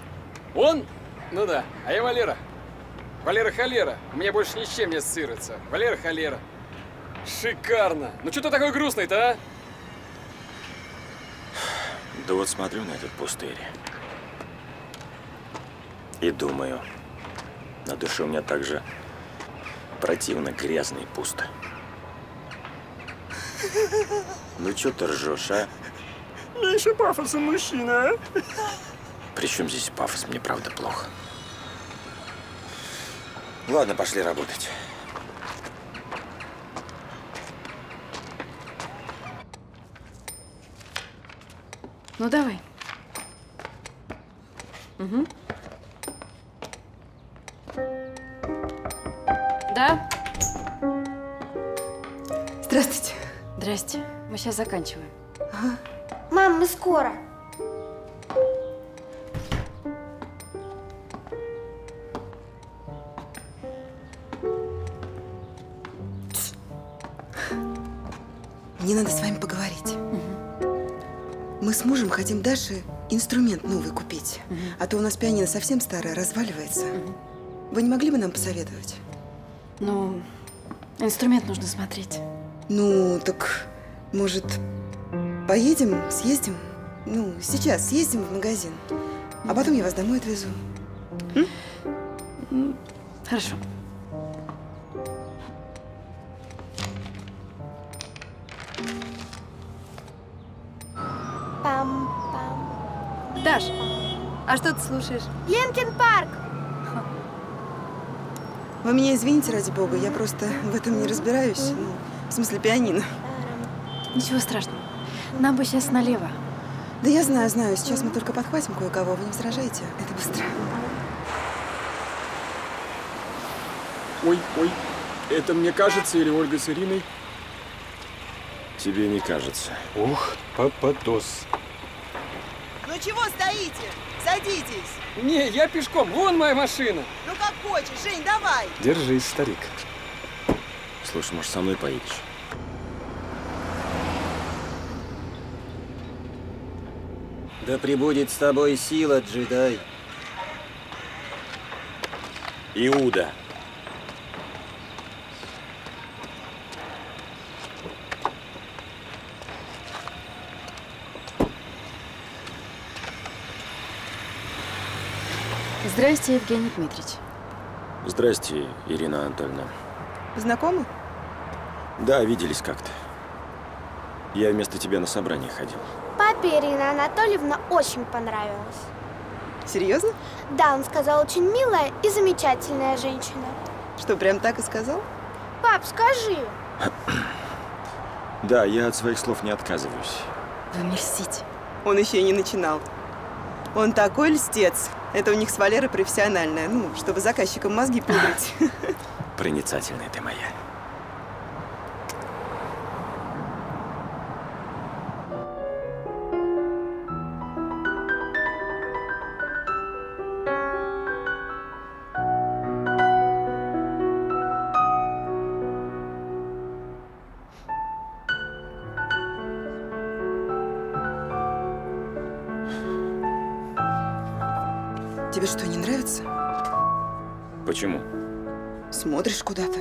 Он? Ну да. А я Валера. Валера Холера. У меня больше ни с чем не ассоциируется. Валера Холера. Шикарно. Ну что ты такой грустный-то, а? Да вот смотрю на этот пустырь и думаю, на душе у меня так же противно, грязно и пусто. Ну чё ты ржёшь, а? Меньше пафоса, мужчина, а? При чём здесь пафос? Мне правда плохо. Ладно, пошли работать. Ну давай. Угу. Да? Здравствуйте. Здрасте. Мы сейчас заканчиваем. Ага. Мам, мы скоро. Мне надо с вами поговорить. Угу. Мы с мужем хотим Даше инструмент новый купить. Угу. А то у нас пианино совсем старое, разваливается. Угу. Вы не могли бы нам посоветовать? Ну, инструмент нужно смотреть. Ну, так, может, поедем, съездим? Ну, сейчас съездим в магазин, а потом я вас домой отвезу. М? Хорошо. Пам -пам. Даш, а что ты слушаешь? Линкин парк! Вы меня извините, ради бога, я просто в этом не разбираюсь. Ну, в смысле, пианино. Ничего страшного. Нам бы сейчас налево. Да я знаю, знаю. Сейчас мы только подхватим кое-кого. Вы не возражаете? Это быстро. Ой, ой. Это мне кажется или Ольга с Ириной? Тебе не кажется. Ох, пападос. Ну чего стоите? Садитесь. Не, я пешком. Вон моя машина. Ну как хочешь, Жень, давай. Держись, старик. Слушай, может, со мной поедешь? Да прибудет с тобой сила, джедай. Иуда. Здрасте, Евгений Дмитриевич. Здрасте, Ирина Анатольевна. Знакомы? Да, виделись как-то. Я вместо тебя на собрание ходил. Папе Ирина Анатольевна очень понравилась. Серьезно? Да, он сказал, очень милая и замечательная женщина. Что, прям так и сказал? Пап, скажи. Да, я от своих слов не отказываюсь. Вы мне льстите. Он еще и не начинал. Он такой льстец. Это у них с Валерой профессиональная, ну, чтобы заказчикам мозги пудрить. Проницательная ты моя. Тебе что, не нравится? Почему? Смотришь куда-то.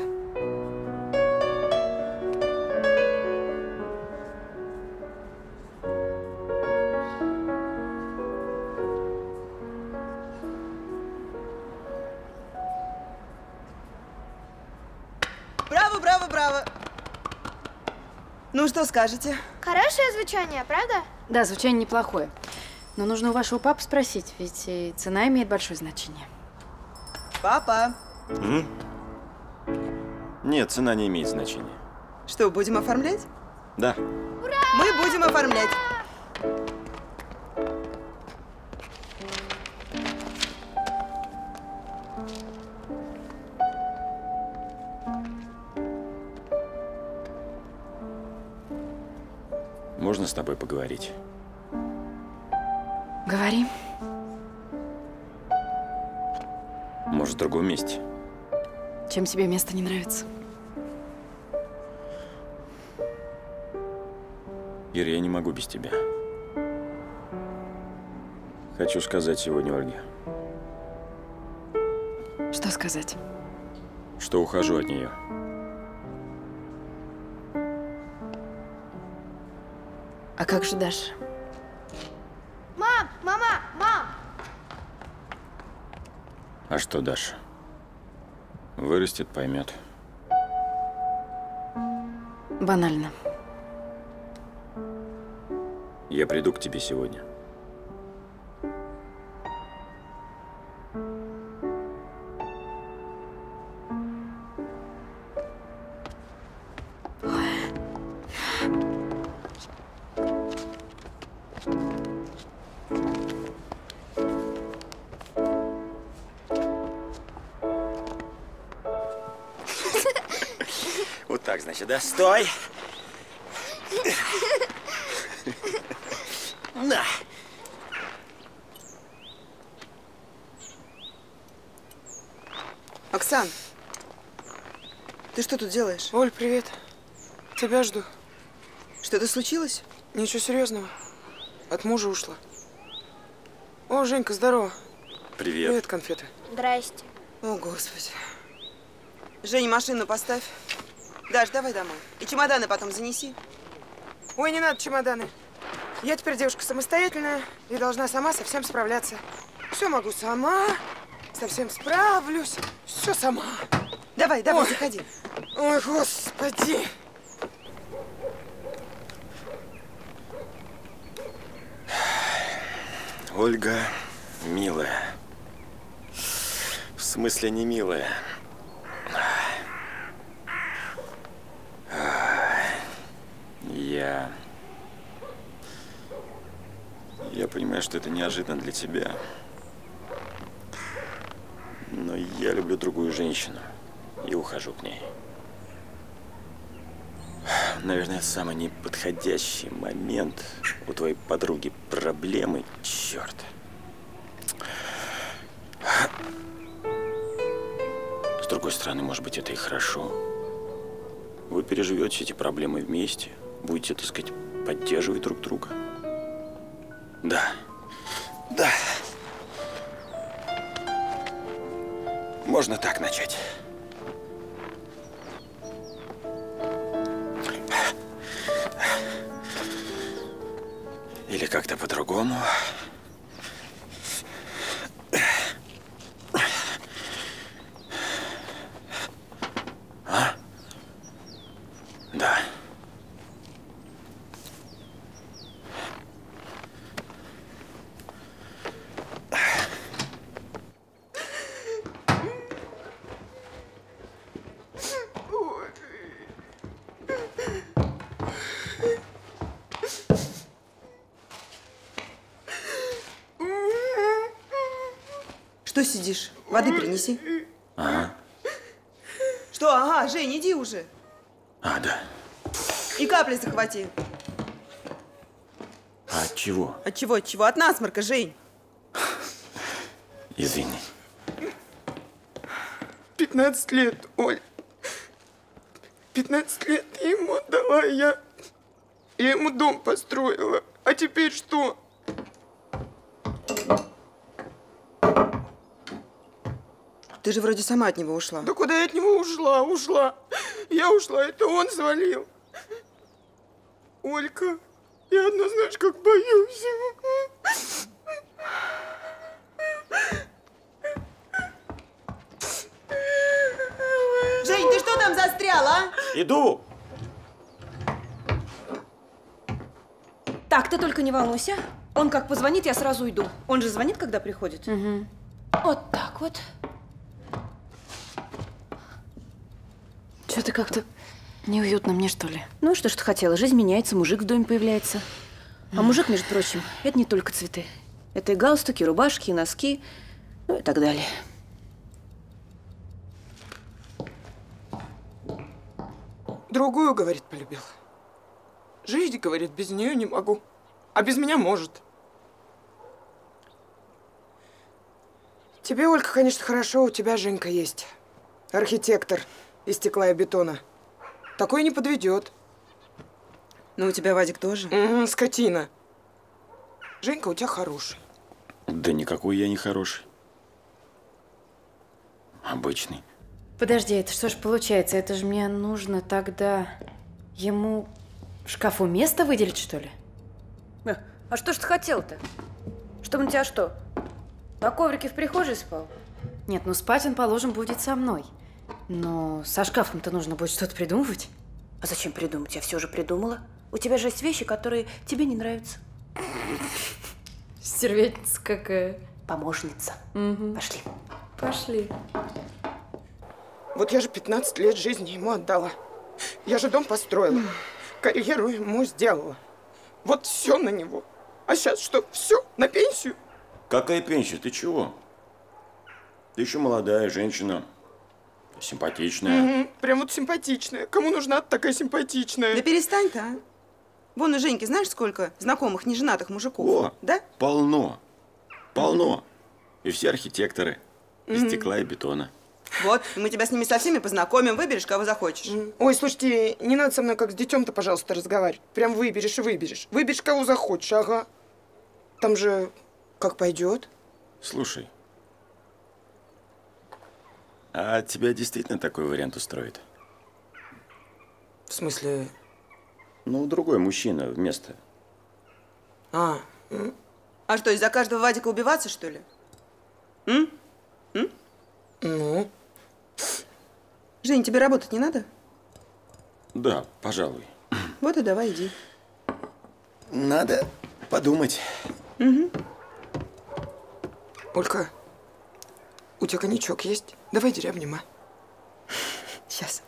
Браво, браво, браво! Ну, что скажете? Хорошее звучание, правда? Да, звучание неплохое. Но нужно у вашего папы спросить, ведь и цена имеет большое значение. Папа! М? Нет, цена не имеет значения. Что, будем оформлять? Да. Ура! Мы будем оформлять. можно с тобой поговорить? Говори. Может, в другом месте? Чем тебе место не нравится? Ира, я не могу без тебя. Хочу сказать сегодня Ольге. Что сказать? Что ухожу от нее. А как же дальше? Мам! Мама! Мам! А что Даша? Вырастет, поймет. Банально. Я приду к тебе сегодня. Вот так, значит, да? Стой! На! Оксан, ты что тут делаешь? Оль, привет. Тебя жду. Что-то случилось? Ничего серьезного. От мужа ушла. О, Женька, здорово. Привет. Привет, конфеты. Здрасте. О, Господи. Жень, машину поставь. Даш, давай домой. И чемоданы потом занеси. Ой, не надо чемоданы. Я теперь девушка самостоятельная и должна сама со всем справляться. Все могу сама, совсем справлюсь, все сама. Давай, давай, ой, заходи. Ой, Господи. Ольга, милая. В смысле, не милая. Я... Я понимаю, что это неожиданно для тебя, но я люблю другую женщину и ухожу к ней. Наверное, это самый неподходящий момент. У твоей подруги проблемы, черт. С другой стороны, может быть, это и хорошо. Вы переживете эти проблемы вместе, будете, так сказать, поддерживать друг друга. Да, да. Можно так начать. Или как-то по-другому. А? Да. Что сидишь? Воды принеси. Ага. Что? Ага, Жень, иди уже. А, да. И капли захвати. А от чего? От чего, от чего? От насморка, Жень. Извини. пятнадцать лет, Оль. пятнадцать лет я ему отдала, я... Я ему дом построила. А теперь что? Ты же вроде сама от него ушла. Да куда я от него ушла? Ушла. Я ушла, это он завалил. Олька, я одна, знаешь, как боюсь. Жень, ты что там застряла, а? Иду. Так, ты только не волнуйся. Он как позвонит, я сразу иду. Он же звонит, когда приходит. Угу. Вот так вот. Что-то как-то неуютно мне, что ли? Ну, что ж ты хотела? Жизнь меняется, мужик в доме появляется. А мужик, между прочим, это не только цветы. Это и галстуки, и рубашки, и носки, ну и так далее. Другую, говорит, полюбил. Жизнь, говорит, без нее не могу, а без меня может. Тебе, Ольга, конечно, хорошо, у тебя Женька есть. Архитектор из стекла и бетона. Такой не подведет. Ну, у тебя Вадик тоже? Угу, скотина. Женька у тебя хороший. Да никакой я не хороший. Обычный. Подожди, это что ж получается? Это же мне нужно тогда ему в шкафу место выделить, что ли? А, а что ж ты хотел-то? Чтобы на тебя что? На коврике в прихожей спал? Нет, ну спать он, положим, будет со мной. Но со шкафом-то нужно будет что-то придумывать. А зачем придумать? Я все уже придумала. У тебя же есть вещи, которые тебе не нравятся. Стервятница какая. Помощница. Угу. Пошли. Пошли. Вот я же пятнадцать лет жизни ему отдала. Я же дом построила. Карьеру ему сделала. Вот все на него. А сейчас что, все? На пенсию? Какая пенсия? Ты чего? Ты еще молодая женщина. Симпатичная. Угу, прям вот симпатичная. Кому нужна такая симпатичная? Да перестань-то, а. Вон у Женьки знаешь сколько знакомых неженатых мужиков? О, да? Полно. Полно. И все архитекторы. Угу. Из стекла и бетона. Вот, мы тебя с ними со всеми познакомим. Выберешь, кого захочешь. Угу. Ой, слушайте, не надо со мной как с детем-то, пожалуйста, разговаривать. Прям выберешь и выберешь. Выберешь, кого захочешь, ага. Там же... Как пойдет? Слушай, а тебя действительно такой вариант устроит? В смысле? Ну, другой мужчина вместо. А. А что, из-за каждого Вадика убиваться, что ли? М? М? Ну? Жень, тебе работать не надо? Да, пожалуй. Вот и давай, иди. Надо подумать. Угу. Олька, у тебя коньячок есть? Давай дерябнем, а? Сейчас.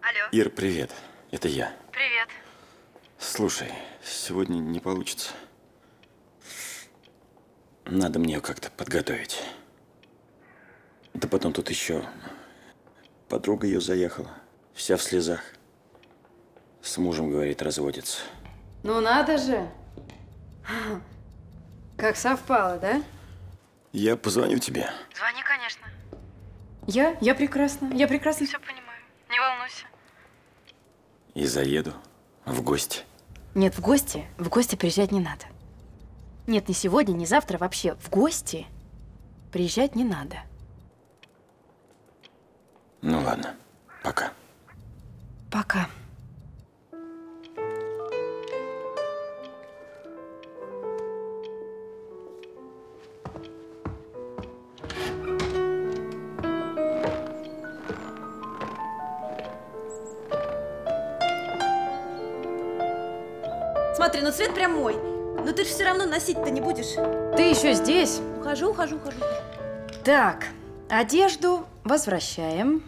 Алло. Ир, привет. Это я. Привет. Слушай, сегодня не получится. Надо мне ее как-то подготовить. Да потом тут еще подруга ее заехала. Вся в слезах. С мужем, говорит, разводится. Ну надо же. Как совпало, да? Я позвоню тебе. Звони, конечно. Я? Я прекрасно. Я прекрасно все понимаю. Не волнуйся. И заеду в гости. Нет, в гости. В гости приезжать не надо. Нет, не сегодня, не завтра, вообще в гости приезжать не надо. Ну ладно, пока. Пока. Смотри, ну цвет прям мой. Но ты же все равно носить-то не будешь. Ты еще здесь? Ухожу, ухожу, ухожу. Так, одежду возвращаем.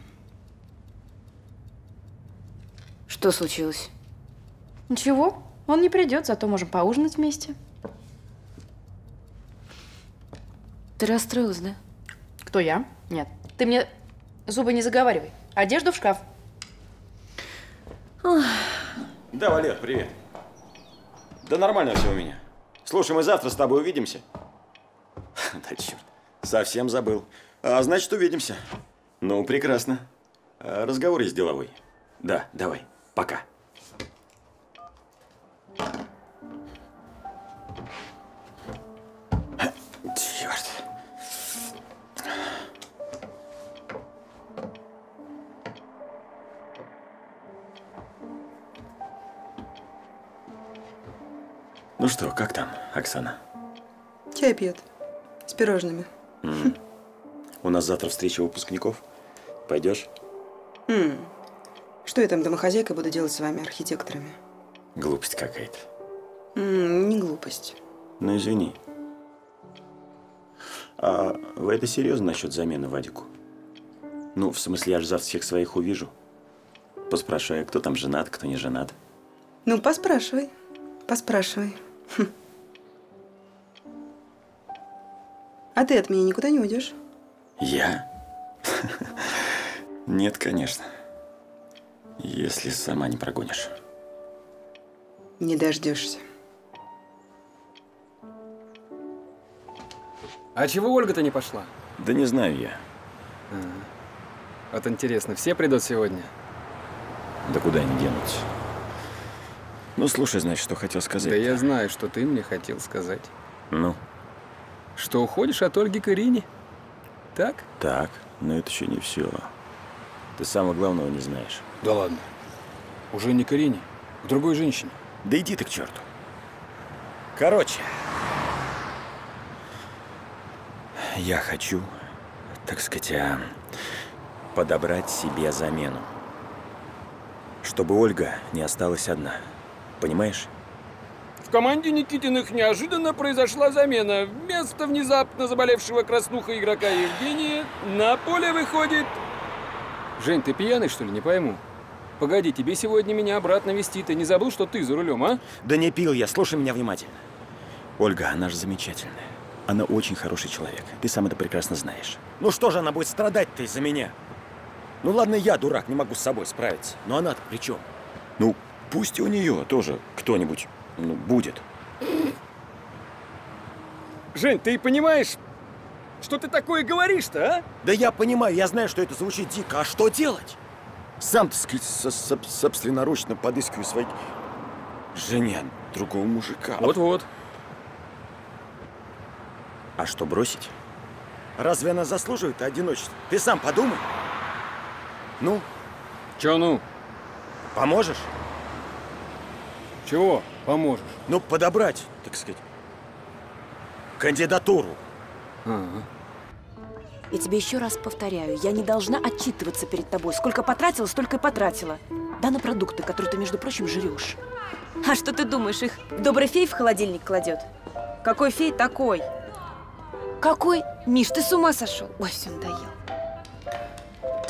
Что случилось? Ничего, он не придет, зато можем поужинать вместе. Ты расстроилась, да? Кто я? Нет. Ты мне зубы не заговаривай. Одежду в шкаф. Да, Валер, привет. Да нормально все у меня. Слушай, мы завтра с тобой увидимся. Да черт, совсем забыл. А значит, увидимся. Ну, прекрасно. А разговор есть деловой. Да, давай, пока. Черт. Ну что, как там, Оксана? Чай пьет. С пирожными. Mm. У нас завтра встреча выпускников. Пойдешь? Mm. Что я там, домохозяйка, буду делать с вами, архитекторами? Глупость какая-то. Mm, не глупость. Ну, извини. А вы это серьезно насчет замены Вадику? Ну, в смысле, я же завтра всех своих увижу. Поспрашиваю, кто там женат, кто не женат. Ну, поспрашивай, поспрашивай. Хм. А ты от меня никуда не уйдешь? Я? Нет, конечно. Если сама не прогонишь. Не дождешься. А чего Ольга-то не пошла? Да не знаю я. А. Вот интересно, все придут сегодня? Да куда они денутся? Ну, слушай, значит, что хотел сказать. Да я знаю, что ты мне хотел сказать. Ну? Что уходишь от Ольги к Ирине? Так? Так, но это еще не все. Ты самого главного не знаешь. Да ладно. Уже не к Ирине, к другой женщине. Да иди ты к черту. Короче, я хочу, так сказать, подобрать себе замену. Чтобы Ольга не осталась одна. Понимаешь? В команде Никитиных неожиданно произошла замена. Вместо внезапно заболевшего краснуха игрока Евгения на поле выходит… Жень, ты пьяный, что ли? Не пойму. Погоди, тебе сегодня меня обратно вести. Ты не забыл, что ты за рулем, а? Да не пил я. Слушай меня внимательно. Ольга, она же замечательная. Она очень хороший человек. Ты сам это прекрасно знаешь. Ну что же она будет страдать-то из-за меня? Ну ладно, я дурак, не могу с собой справиться. Но она-то при чем? Ну, пусть у нее тоже кто-нибудь, ну, будет. Жень, ты понимаешь, что ты такое говоришь-то, а? Да я понимаю, я знаю, что это звучит дико. А что делать? Сам, так сказать, собственноручно подыскиваю своей жене другого мужика. Вот-вот. А что, бросить? Разве она заслуживает одиночества? Ты сам подумай. Ну? Чё ну? Поможешь? Чего поможешь? Ну, подобрать, так сказать, кандидатуру. А-а. Я тебе еще раз повторяю, я не должна отчитываться перед тобой. Сколько потратила, столько и потратила. Да на продукты, которые ты, между прочим, жрешь. А что ты думаешь, их добрый фей в холодильник кладет? Какой фей, такой. Какой? Миш, ты с ума сошел? Ой, все надоел.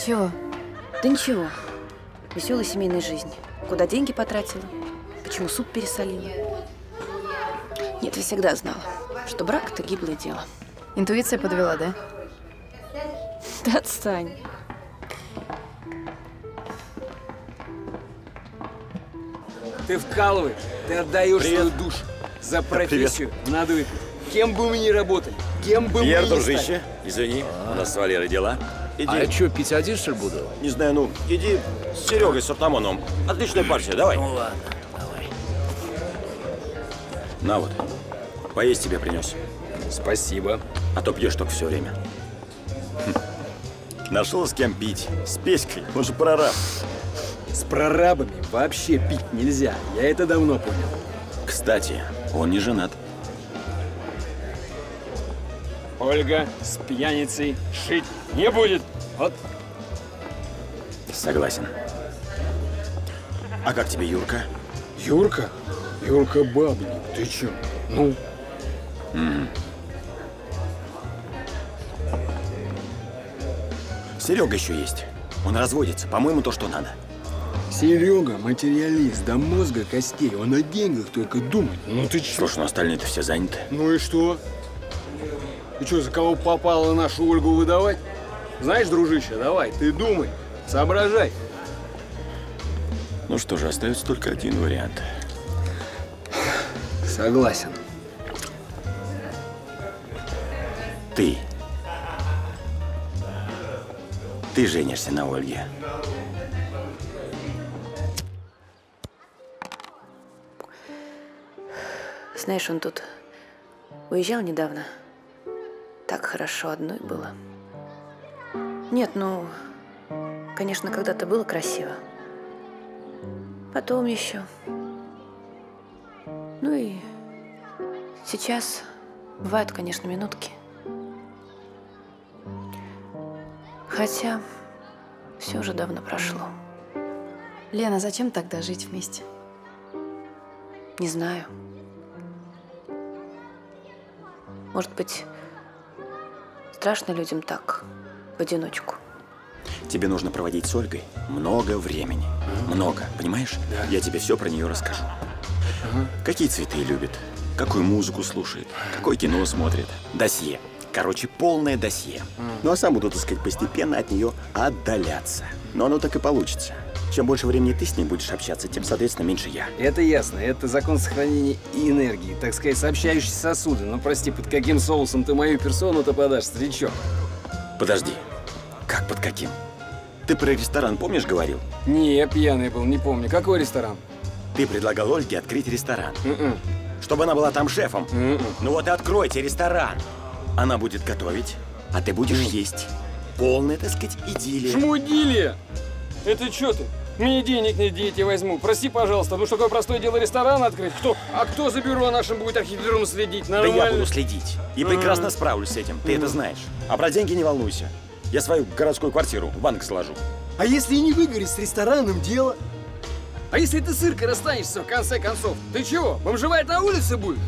Чего? Да ничего. Веселая семейная жизнь. Куда деньги потратила? Почему суп пересолила? Нет, я всегда знала, что брак – это гиблое дело. Интуиция подвела, да? Да отстань. Ты вкалываешь, ты отдаешь свою душу за профессию. Надо выпить. Кем бы мы ни работали, кем бы мы ни стали. Пьер, дружище, извини, у нас с Валерой дела. Иди. А я что, пить один, что ли, буду? Не знаю, ну, иди с Серегой, с Артамоном. Отличная партия, давай. Ну ладно, давай. На вот, поесть тебе принес. Спасибо. А то пьешь только все время. Хм. Нашел с кем пить. С Песькой, он же прораб. С прорабами вообще пить нельзя. Я это давно понял. Кстати, он не женат. Ольга с пьяницей шить не будет. Вот. Согласен. А как тебе Юрка? Юрка? Юрка бабник. Ты чё? Ну? Mm. Серега еще есть. Он разводится. По-моему, то, что надо. Серега материалист до мозга костей. Он о деньгах только думает. Ну ты чё? Слушай, ну остальные-то все заняты. Ну и что? Ты что, за кого попало нашу Ольгу выдавать? Знаешь, дружище, давай, ты думай, соображай. Ну что же, остается только один вариант. Согласен. Ты. Ты женишься на Ольге. Знаешь, он тут уезжал недавно. Так хорошо одной было. Нет, ну, конечно, когда-то было красиво. Потом еще. Ну и сейчас бывают, конечно, минутки. Хотя все уже давно прошло. Лена, зачем тогда жить вместе? Не знаю. Может быть… Страшно людям так, в одиночку. Тебе нужно проводить с Ольгой много времени. Ага. Много, понимаешь? Да. Я тебе все про нее расскажу. Ага. Какие цветы любит, какую музыку слушает, какое кино смотрит. Досье. Короче, полное досье. Ага. Ну а сам буду, так сказать, постепенно от нее отдаляться. Но оно так и получится. Чем больше времени ты с ней будешь общаться, тем, соответственно, меньше я. Это ясно. Это закон сохранения энергии, так сказать, сообщающиеся сосуды. Но прости, под каким соусом ты мою персону-то подашь, старичок? Подожди. Как под каким? Ты про ресторан, помнишь, говорил? Не, я пьяный был, не помню. Какой ресторан? Ты предлагал Ольге открыть ресторан. Mm-mm. Чтобы она была там шефом. Mm-mm. Ну вот и откройте ресторан. Она будет готовить, а ты будешь mm. есть. Полная, так сказать, идиллия. Шмудилия! Это что ты? Мне денег не дети возьму. Прости, пожалуйста, ну что такое простое дело ресторан открыть? Кто? А кто за бюро нашим будет архитектуром следить? Нормально? Да я буду следить. И прекрасно mm-hmm. справлюсь с этим. Ты mm-hmm. это знаешь. А про деньги не волнуйся. Я свою городскую квартиру в банк сложу. А если и не выгорит с рестораном дело? А если ты с Иркой расстанешься, в конце концов? Ты чего, бомжевать на улице будешь?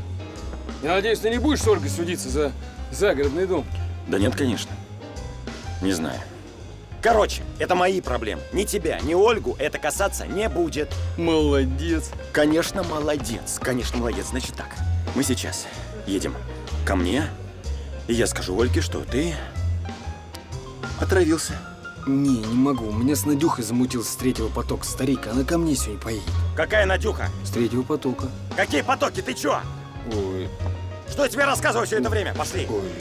Я надеюсь, ты не будешь с Ольгой судиться за загородный дом? Да нет, конечно. Не знаю. Короче, это мои проблемы. Ни тебя, ни Ольгу это касаться не будет. Молодец. Конечно, молодец. Конечно, молодец. Значит так, мы сейчас едем ко мне, и я скажу Ольге, что ты... отравился. Не, не могу. У меня с Надюхой замутился с третьего потока. Старик, она ко мне сегодня поедет. Какая Надюха? С третьего потока. Какие потоки? Ты чё? Ой. Что я тебе рассказываю все это время? Пошли. Ой.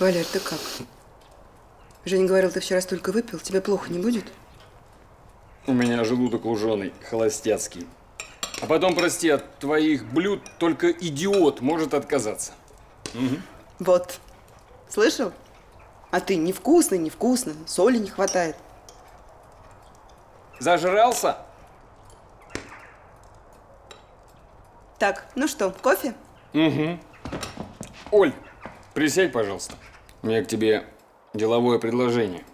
Валер, ты как? Женя говорил, ты вчера столько выпил. Тебе плохо не будет? У меня желудок луженый, холостяцкий. А потом, прости, от твоих блюд только идиот может отказаться. Угу. Вот. Слышал? А ты невкусно, невкусно. Соли не хватает. Зажрался? Так, ну что, кофе? Угу. Оль, присядь, пожалуйста. У меня к тебе деловое предложение.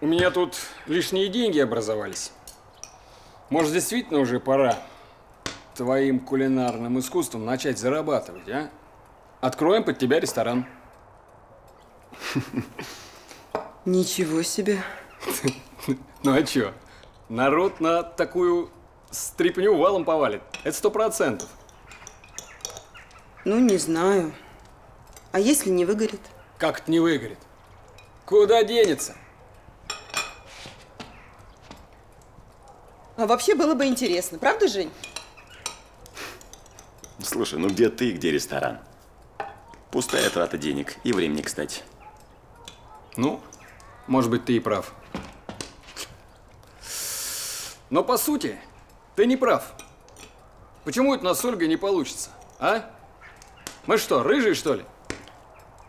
У меня тут лишние деньги образовались. Может, действительно уже пора твоим кулинарным искусством начать зарабатывать, а? Откроем под тебя ресторан. Ничего себе. Ну а чё? Народ на такую стряпню валом повалит. Это сто процентов. Ну, не знаю. А если не выгорит? Как это не выгорит? Куда денется? А вообще было бы интересно, правда, Жень? Слушай, ну где ты, где ресторан? Пустая трата денег и времени, кстати. Ну, может быть, ты и прав. Но по сути, ты не прав. Почему это у нас с Ольгой не получится, а? Мы что, рыжие, что ли?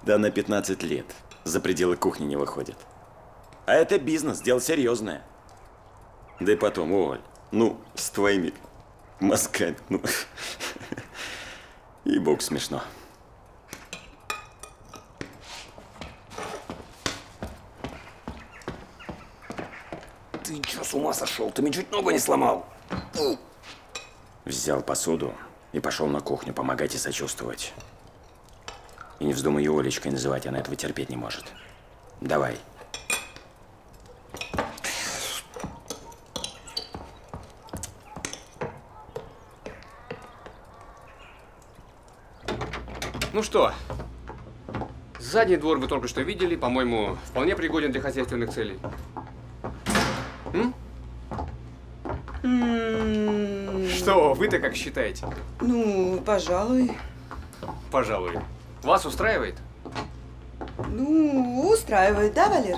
Да на пятнадцать лет за пределы кухни не выходит. А это бизнес, дело серьезное. Да и потом, Оль, ну, с твоими мозгами, ну, и бог смешно. Ты чё, с ума сошел? Ты мне чуть ногу не сломал. Взял посуду и пошел на кухню помогать и сочувствовать. И не вздумай ее Олечкой называть, она этого терпеть не может. Давай. Ну что, задний двор вы только что видели, по-моему, вполне пригоден для хозяйственных целей. М? Что, вы-то как считаете? Ну, пожалуй. Пожалуй. Вас устраивает? Ну, устраивает, да, Валер?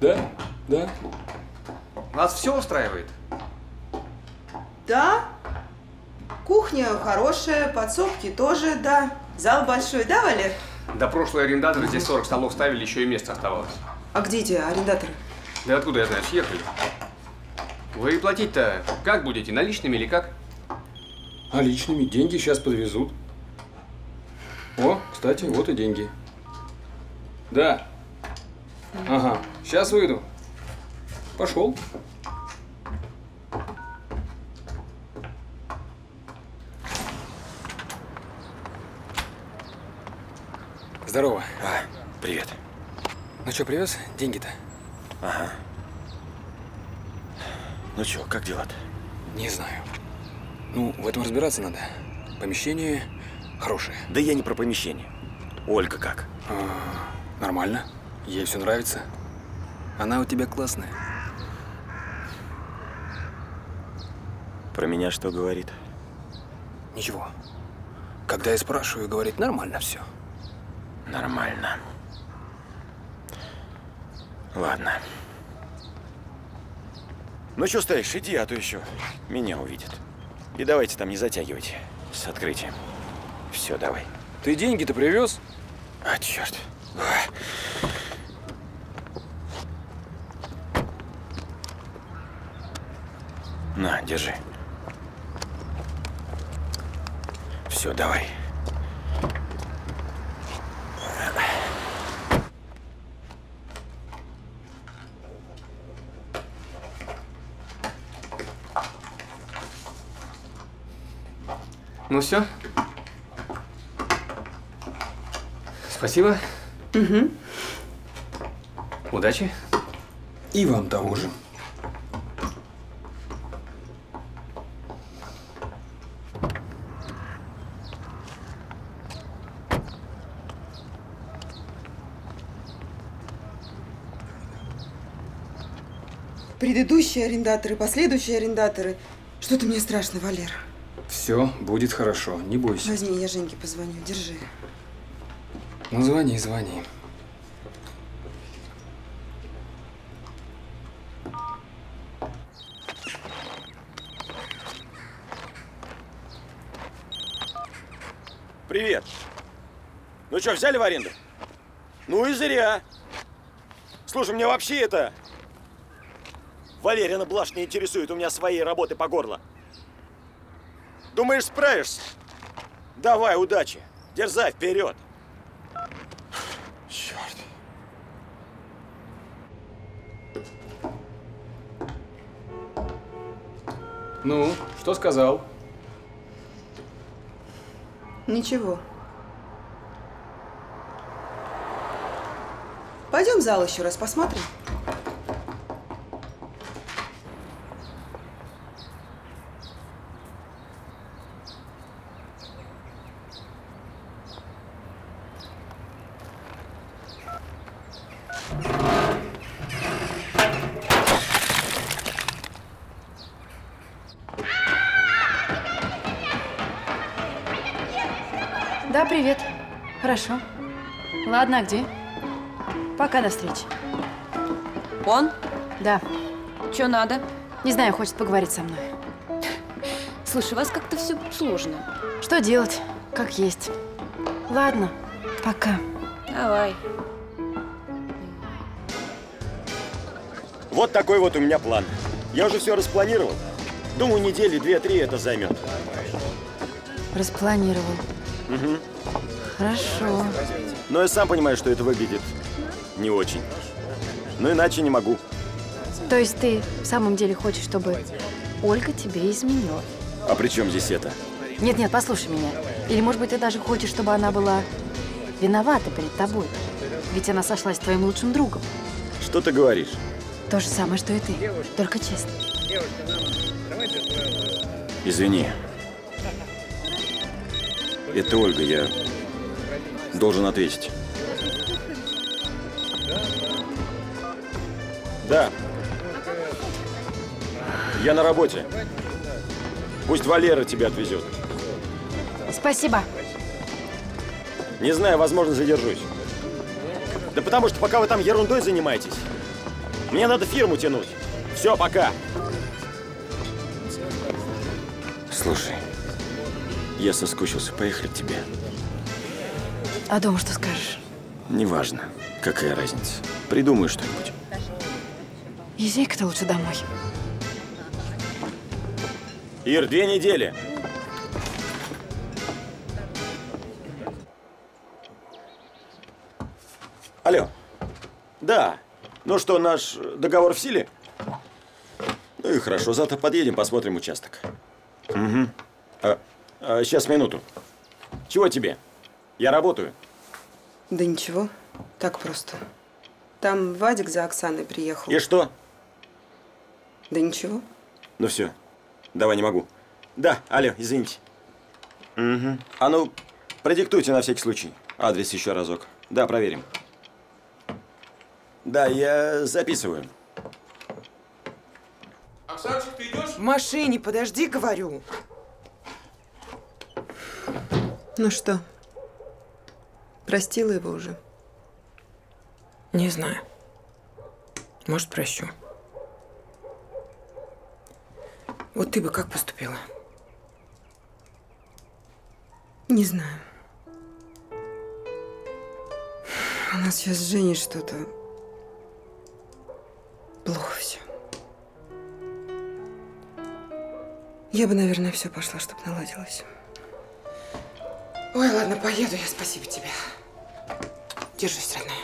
Да, да. Вас все устраивает? Да. Кухня хорошая, подсобки тоже, да. Зал большой, да, Валер? Да, прошлые арендаторы здесь сорок столов ставили, еще и место оставалось. А где эти арендаторы? Да откуда я знаю, съехали. Вы платить-то как будете? Наличными или как? Наличными. Деньги сейчас подвезут. О, кстати, вот и деньги. Да. Ага. Сейчас выйду. Пошел. Здорово. А, привет. Ну что, привез деньги-то? Ага. Ну что, как дела-то? Не знаю. Ну, в этом разбираться надо. Помещение хорошее. Да я не про помещение. Ольга как? А, нормально. Ей все нравится. Она у тебя классная. Про меня что говорит? Ничего. Когда я спрашиваю, говорит, нормально все. Нормально. Ладно. Ну что стоишь, иди, а то еще меня увидят. И давайте там не затягивайте с открытием. Все, давай. Ты деньги-то привез? А, черт. На, держи. Все, давай. Ну все. Спасибо. Угу. Удачи. И вам того же. Предыдущие арендаторы, последующие арендаторы. Что-то мне страшно, Валера. Все будет хорошо, не бойся. Возьми, я Женьке позвоню, держи. Ну, звони, звони. Привет. Ну что, взяли в аренду? Ну и зря. Слушай, мне вообще это… Валерина блажь не интересует, у меня свои работы по горло. Думаешь, справишься? Давай, удачи. Дерзай, вперед. Черт. Ну, что сказал? Ничего. Пойдем в зал еще раз посмотрим. Хорошо. Ладно, а где? Пока, до встречи. Он? Да. Чё надо? Не знаю, хочет поговорить со мной. Слушай, у вас как-то все сложно. Что делать? Как есть. Ладно, пока. Давай. Вот такой вот у меня план. Я уже все распланировал. Думаю, недели две-три это займет. Распланировал. Угу. Хорошо. Но я сам понимаю, что это выглядит не очень. Но иначе не могу. То есть ты в самом деле хочешь, чтобы Ольга тебе изменила? А при чем здесь это? Нет-нет, послушай меня. Или, может быть, ты даже хочешь, чтобы она была виновата перед тобой? Ведь она сошлась с твоим лучшим другом. Что ты говоришь? То же самое, что и ты. Только честно. Извини. Это Ольга, я… должен ответить. Да. Я на работе. Пусть Валера тебя отвезет. Спасибо. Не знаю, возможно, задержусь. Да потому что пока вы там ерундой занимаетесь, мне надо фирму тянуть. Все, пока. Слушай, я соскучился. Поехали к тебе. А дома что скажешь? Неважно. Какая разница? Придумай что-нибудь. Езжай-ка ты лучше домой. Ир, две недели. Алло. Да. Ну что, наш договор в силе? Ну и хорошо. Завтра подъедем, посмотрим участок. Угу. А, а, сейчас, минуту. Чего тебе? Я работаю. Да ничего. Так просто. Там Вадик за Оксаной приехал. И что? Да ничего. Ну все. Давай, не могу. Да, алло, извините. Угу. А ну, продиктуйте на всякий случай адрес еще разок. Да, проверим. Да, я записываю. Оксанчик, ты идешь? В машине, подожди, говорю. Ну что, простила его уже? Не знаю. Может, прощу. Вот ты бы как поступила? Не знаю. У нас сейчас с Женей что-то… плохо все. Я бы, наверное, все пошла, чтобы наладилось. Ой, ладно, поеду я, спасибо тебе. Держись, родная.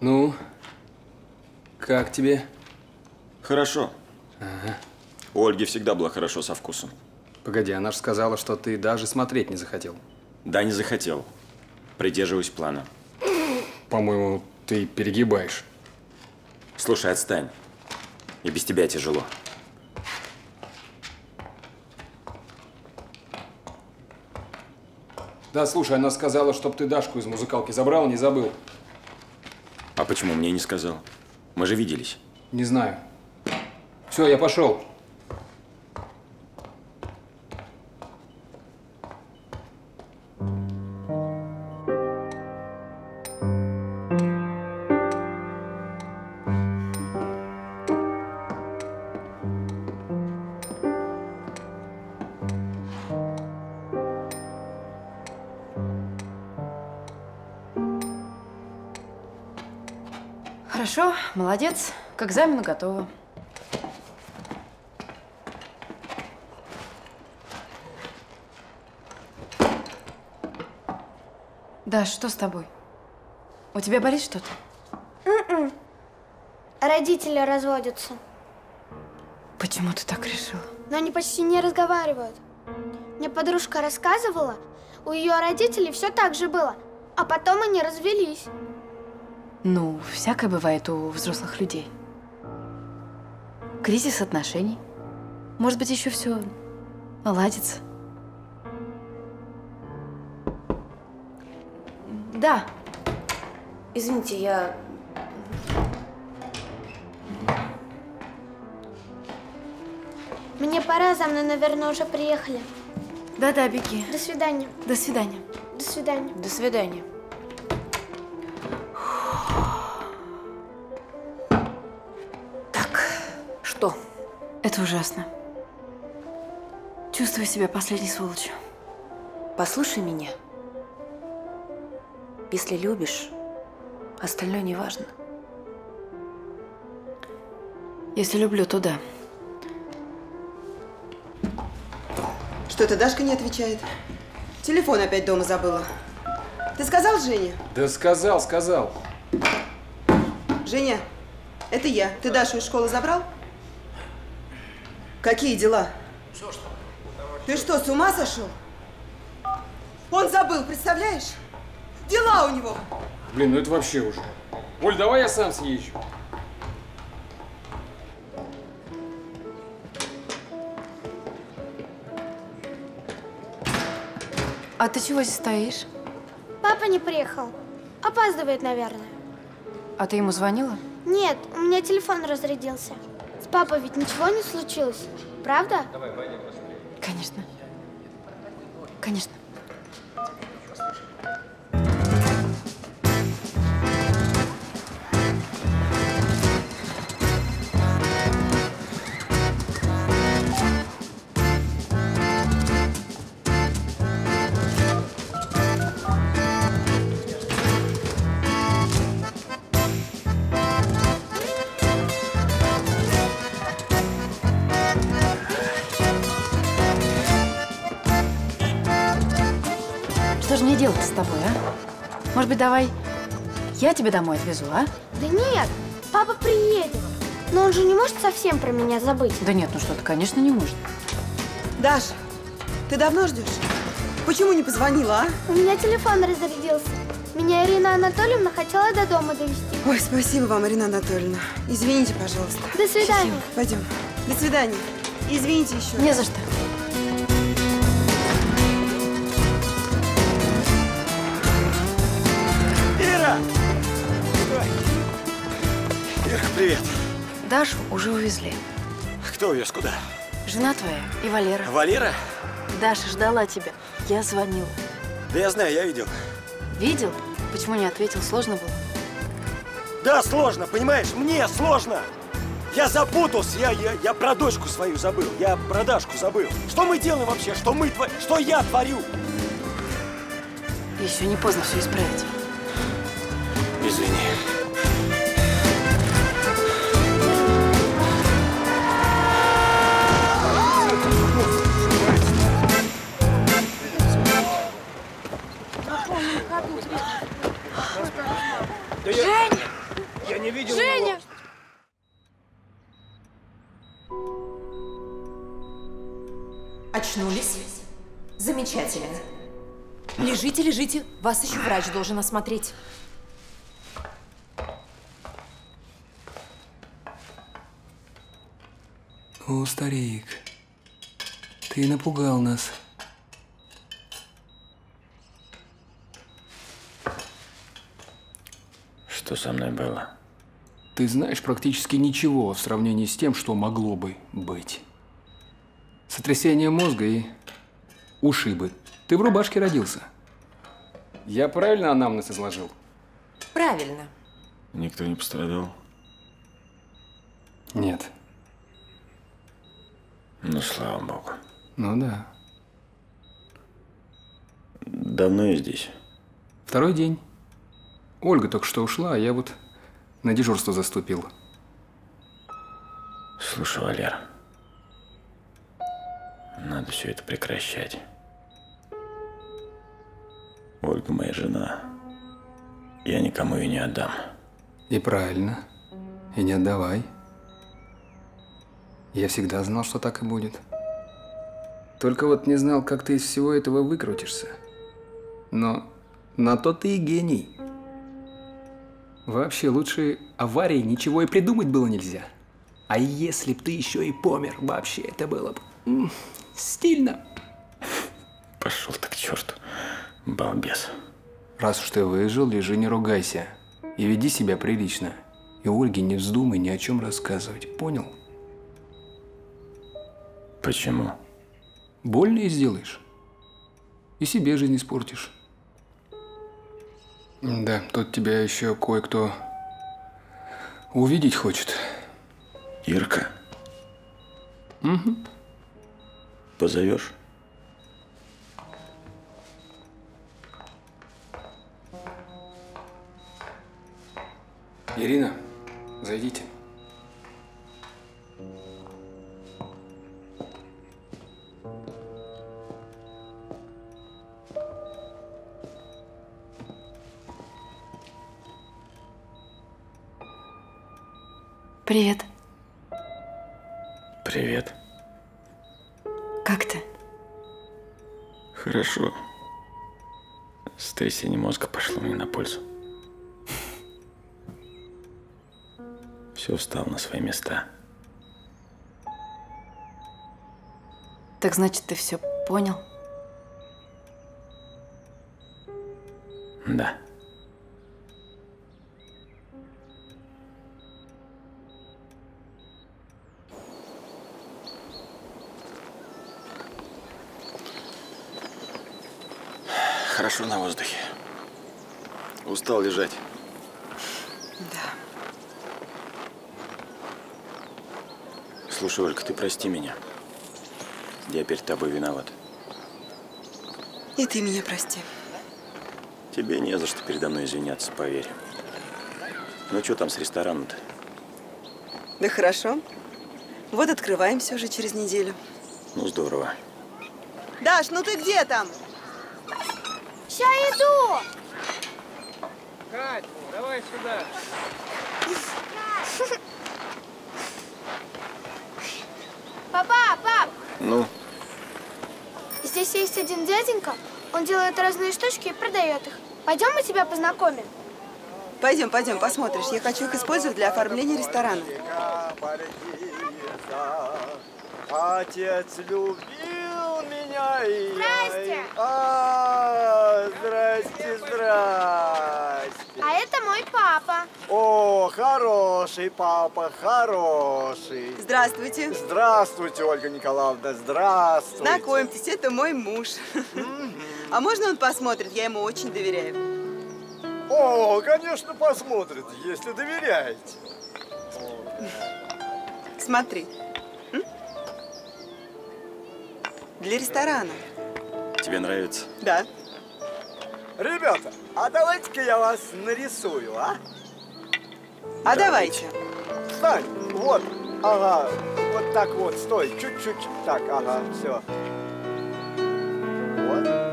Ну, как тебе? Хорошо. Ага. У Ольги всегда было хорошо со вкусом. Погоди, она же сказала, что ты даже смотреть не захотел. Да, не захотел. Придерживаюсь плана. По-моему, ты перегибаешь. Слушай, отстань. И без тебя тяжело. Да, слушай, она сказала, чтоб ты Дашку из музыкалки забрал, не забыл. А почему мне не сказал? Мы же виделись. Не знаю. Все, я пошел. Хорошо, молодец. К экзамену готова. Да, что с тобой? У тебя болит что-то? Mm-mm. Родители разводятся. Почему ты так решила? Но они почти не разговаривают. Мне подружка рассказывала, у ее родителей все так же было, а потом они развелись. Ну, всякое бывает у взрослых людей. Кризис отношений. Может быть, еще все наладится. Да. Извините, я… Мне пора, за мной, наверное, уже приехали. Да-да, беги. До свидания. До свидания. До свидания. До свидания. Это ужасно. Чувствую себя последней сволочью. Послушай меня. Если любишь, остальное не важно. Если люблю, то да. Что-то Дашка не отвечает. Телефон опять дома забыла. Ты сказал Жене? Да сказал, сказал. Женя, это я. Ты Дашу из школы забрал? Какие дела? Все, что? Ты что, с ума сошел? Он забыл, представляешь? Дела у него. Блин, ну это вообще уже. Оль, давай я сам съезжу. А ты чего здесь стоишь? Папа не приехал. Опаздывает, наверное. А ты ему звонила? Нет, у меня телефон разрядился. Папа, ведь ничего не случилось, правда? Конечно. Конечно. Что же мне делать с тобой, а? Может быть, давай я тебя домой отвезу, а? Да нет, папа приедет. Но он же не может совсем про меня забыть. Да нет, ну что ты, конечно, не может. Даша, ты давно ждешь? Почему не позвонила, а? У меня телефон разрядился. Меня Ирина Анатольевна хотела до дома довести. Ой, спасибо вам, Ирина Анатольевна. Извините, пожалуйста. До свидания. Спасибо. Пойдем. До свидания. Извините еще. Не за что. Ира! Ой. Ира, привет. Дашу уже увезли. Кто увез? Куда? Жена твоя и Валера. Валера? Даша ждала тебя. Я звонила. Да я знаю, я видел. Видел? Почему не ответил? Сложно было? Да, сложно, понимаешь? Мне сложно. Я запутался, я, я, я про дочку свою забыл, я про Дашку забыл. Что мы делаем вообще? Что мы творим? Что я творю? Еще не поздно все исправить. Извини. Женя! Я не видел. Женя! Очнулись? Замечательно. Лежите, лежите. Вас еще врач должен осмотреть. О, старик, ты напугал нас. Что со мной было? Ты знаешь практически ничего в сравнении с тем, что могло бы быть. Сотрясение мозга и ушибы. Ты в рубашке родился. Я правильно анамнез изложил? Правильно. Никто не пострадал? Нет. Ну, слава богу. Ну да. Давно я здесь? Второй день. Ольга только что ушла, а я вот на дежурство заступил. Слушай, Валер, надо все это прекращать. Ольга моя жена. Я никому ее не отдам. И правильно. И не отдавай. Я всегда знал, что так и будет. Только вот не знал, как ты из всего этого выкрутишься. Но на то ты и гений. Вообще, лучше аварии ничего и придумать было нельзя. А если б ты еще и помер, вообще это было бы стильно. Пошел ты к черту, балбес. Раз уж ты выжил, лежи, не ругайся. И веди себя прилично. И Ольге не вздумай ни о чем рассказывать, понял? Почему? Больно ей сделаешь. И себе жизнь испортишь. Да, тут тебя еще кое-кто увидеть хочет. Ирка. Угу. Позовешь? Ирина, зайдите. Привет. Привет. Как ты? Хорошо. Стрясение мозга пошло мне на пользу. Все встало на свои места. Так значит, ты все понял? Да. Хорошо на воздухе. Устал лежать. Да. Слушай, Ольга, ты прости меня. Я перед тобой виноват. И ты меня прости. Тебе не за что передо мной извиняться, поверь. Ну, что там с рестораном-то? Да хорошо. Вот открываемся уже через неделю. Ну, здорово. Даш, ну ты где там? Ща иду! Кать, давай сюда! Папа, пап! Ну? Здесь есть один дяденька, он делает разные штучки и продает их. Пойдем, мы тебя познакомим. Пойдем, пойдем, посмотришь. Я хочу их использовать для оформления ресторана. Отец любил меня. Здрасте! А, здрасте, здрасте. А это мой папа. О, хороший папа, хороший. Здравствуйте. Здравствуйте, Ольга Николаевна, здравствуйте. Знакомьтесь, это мой муж. А можно он посмотрит? Я ему очень доверяю. О, конечно, посмотрит, если доверяете. Смотри. Для ресторана. Тебе нравится? Да. Ребята, а давайте-ка я вас нарисую, а? А давайте. давайте. Встань, вот, ага, вот так вот, стой, чуть-чуть, так, ага, все. Вот.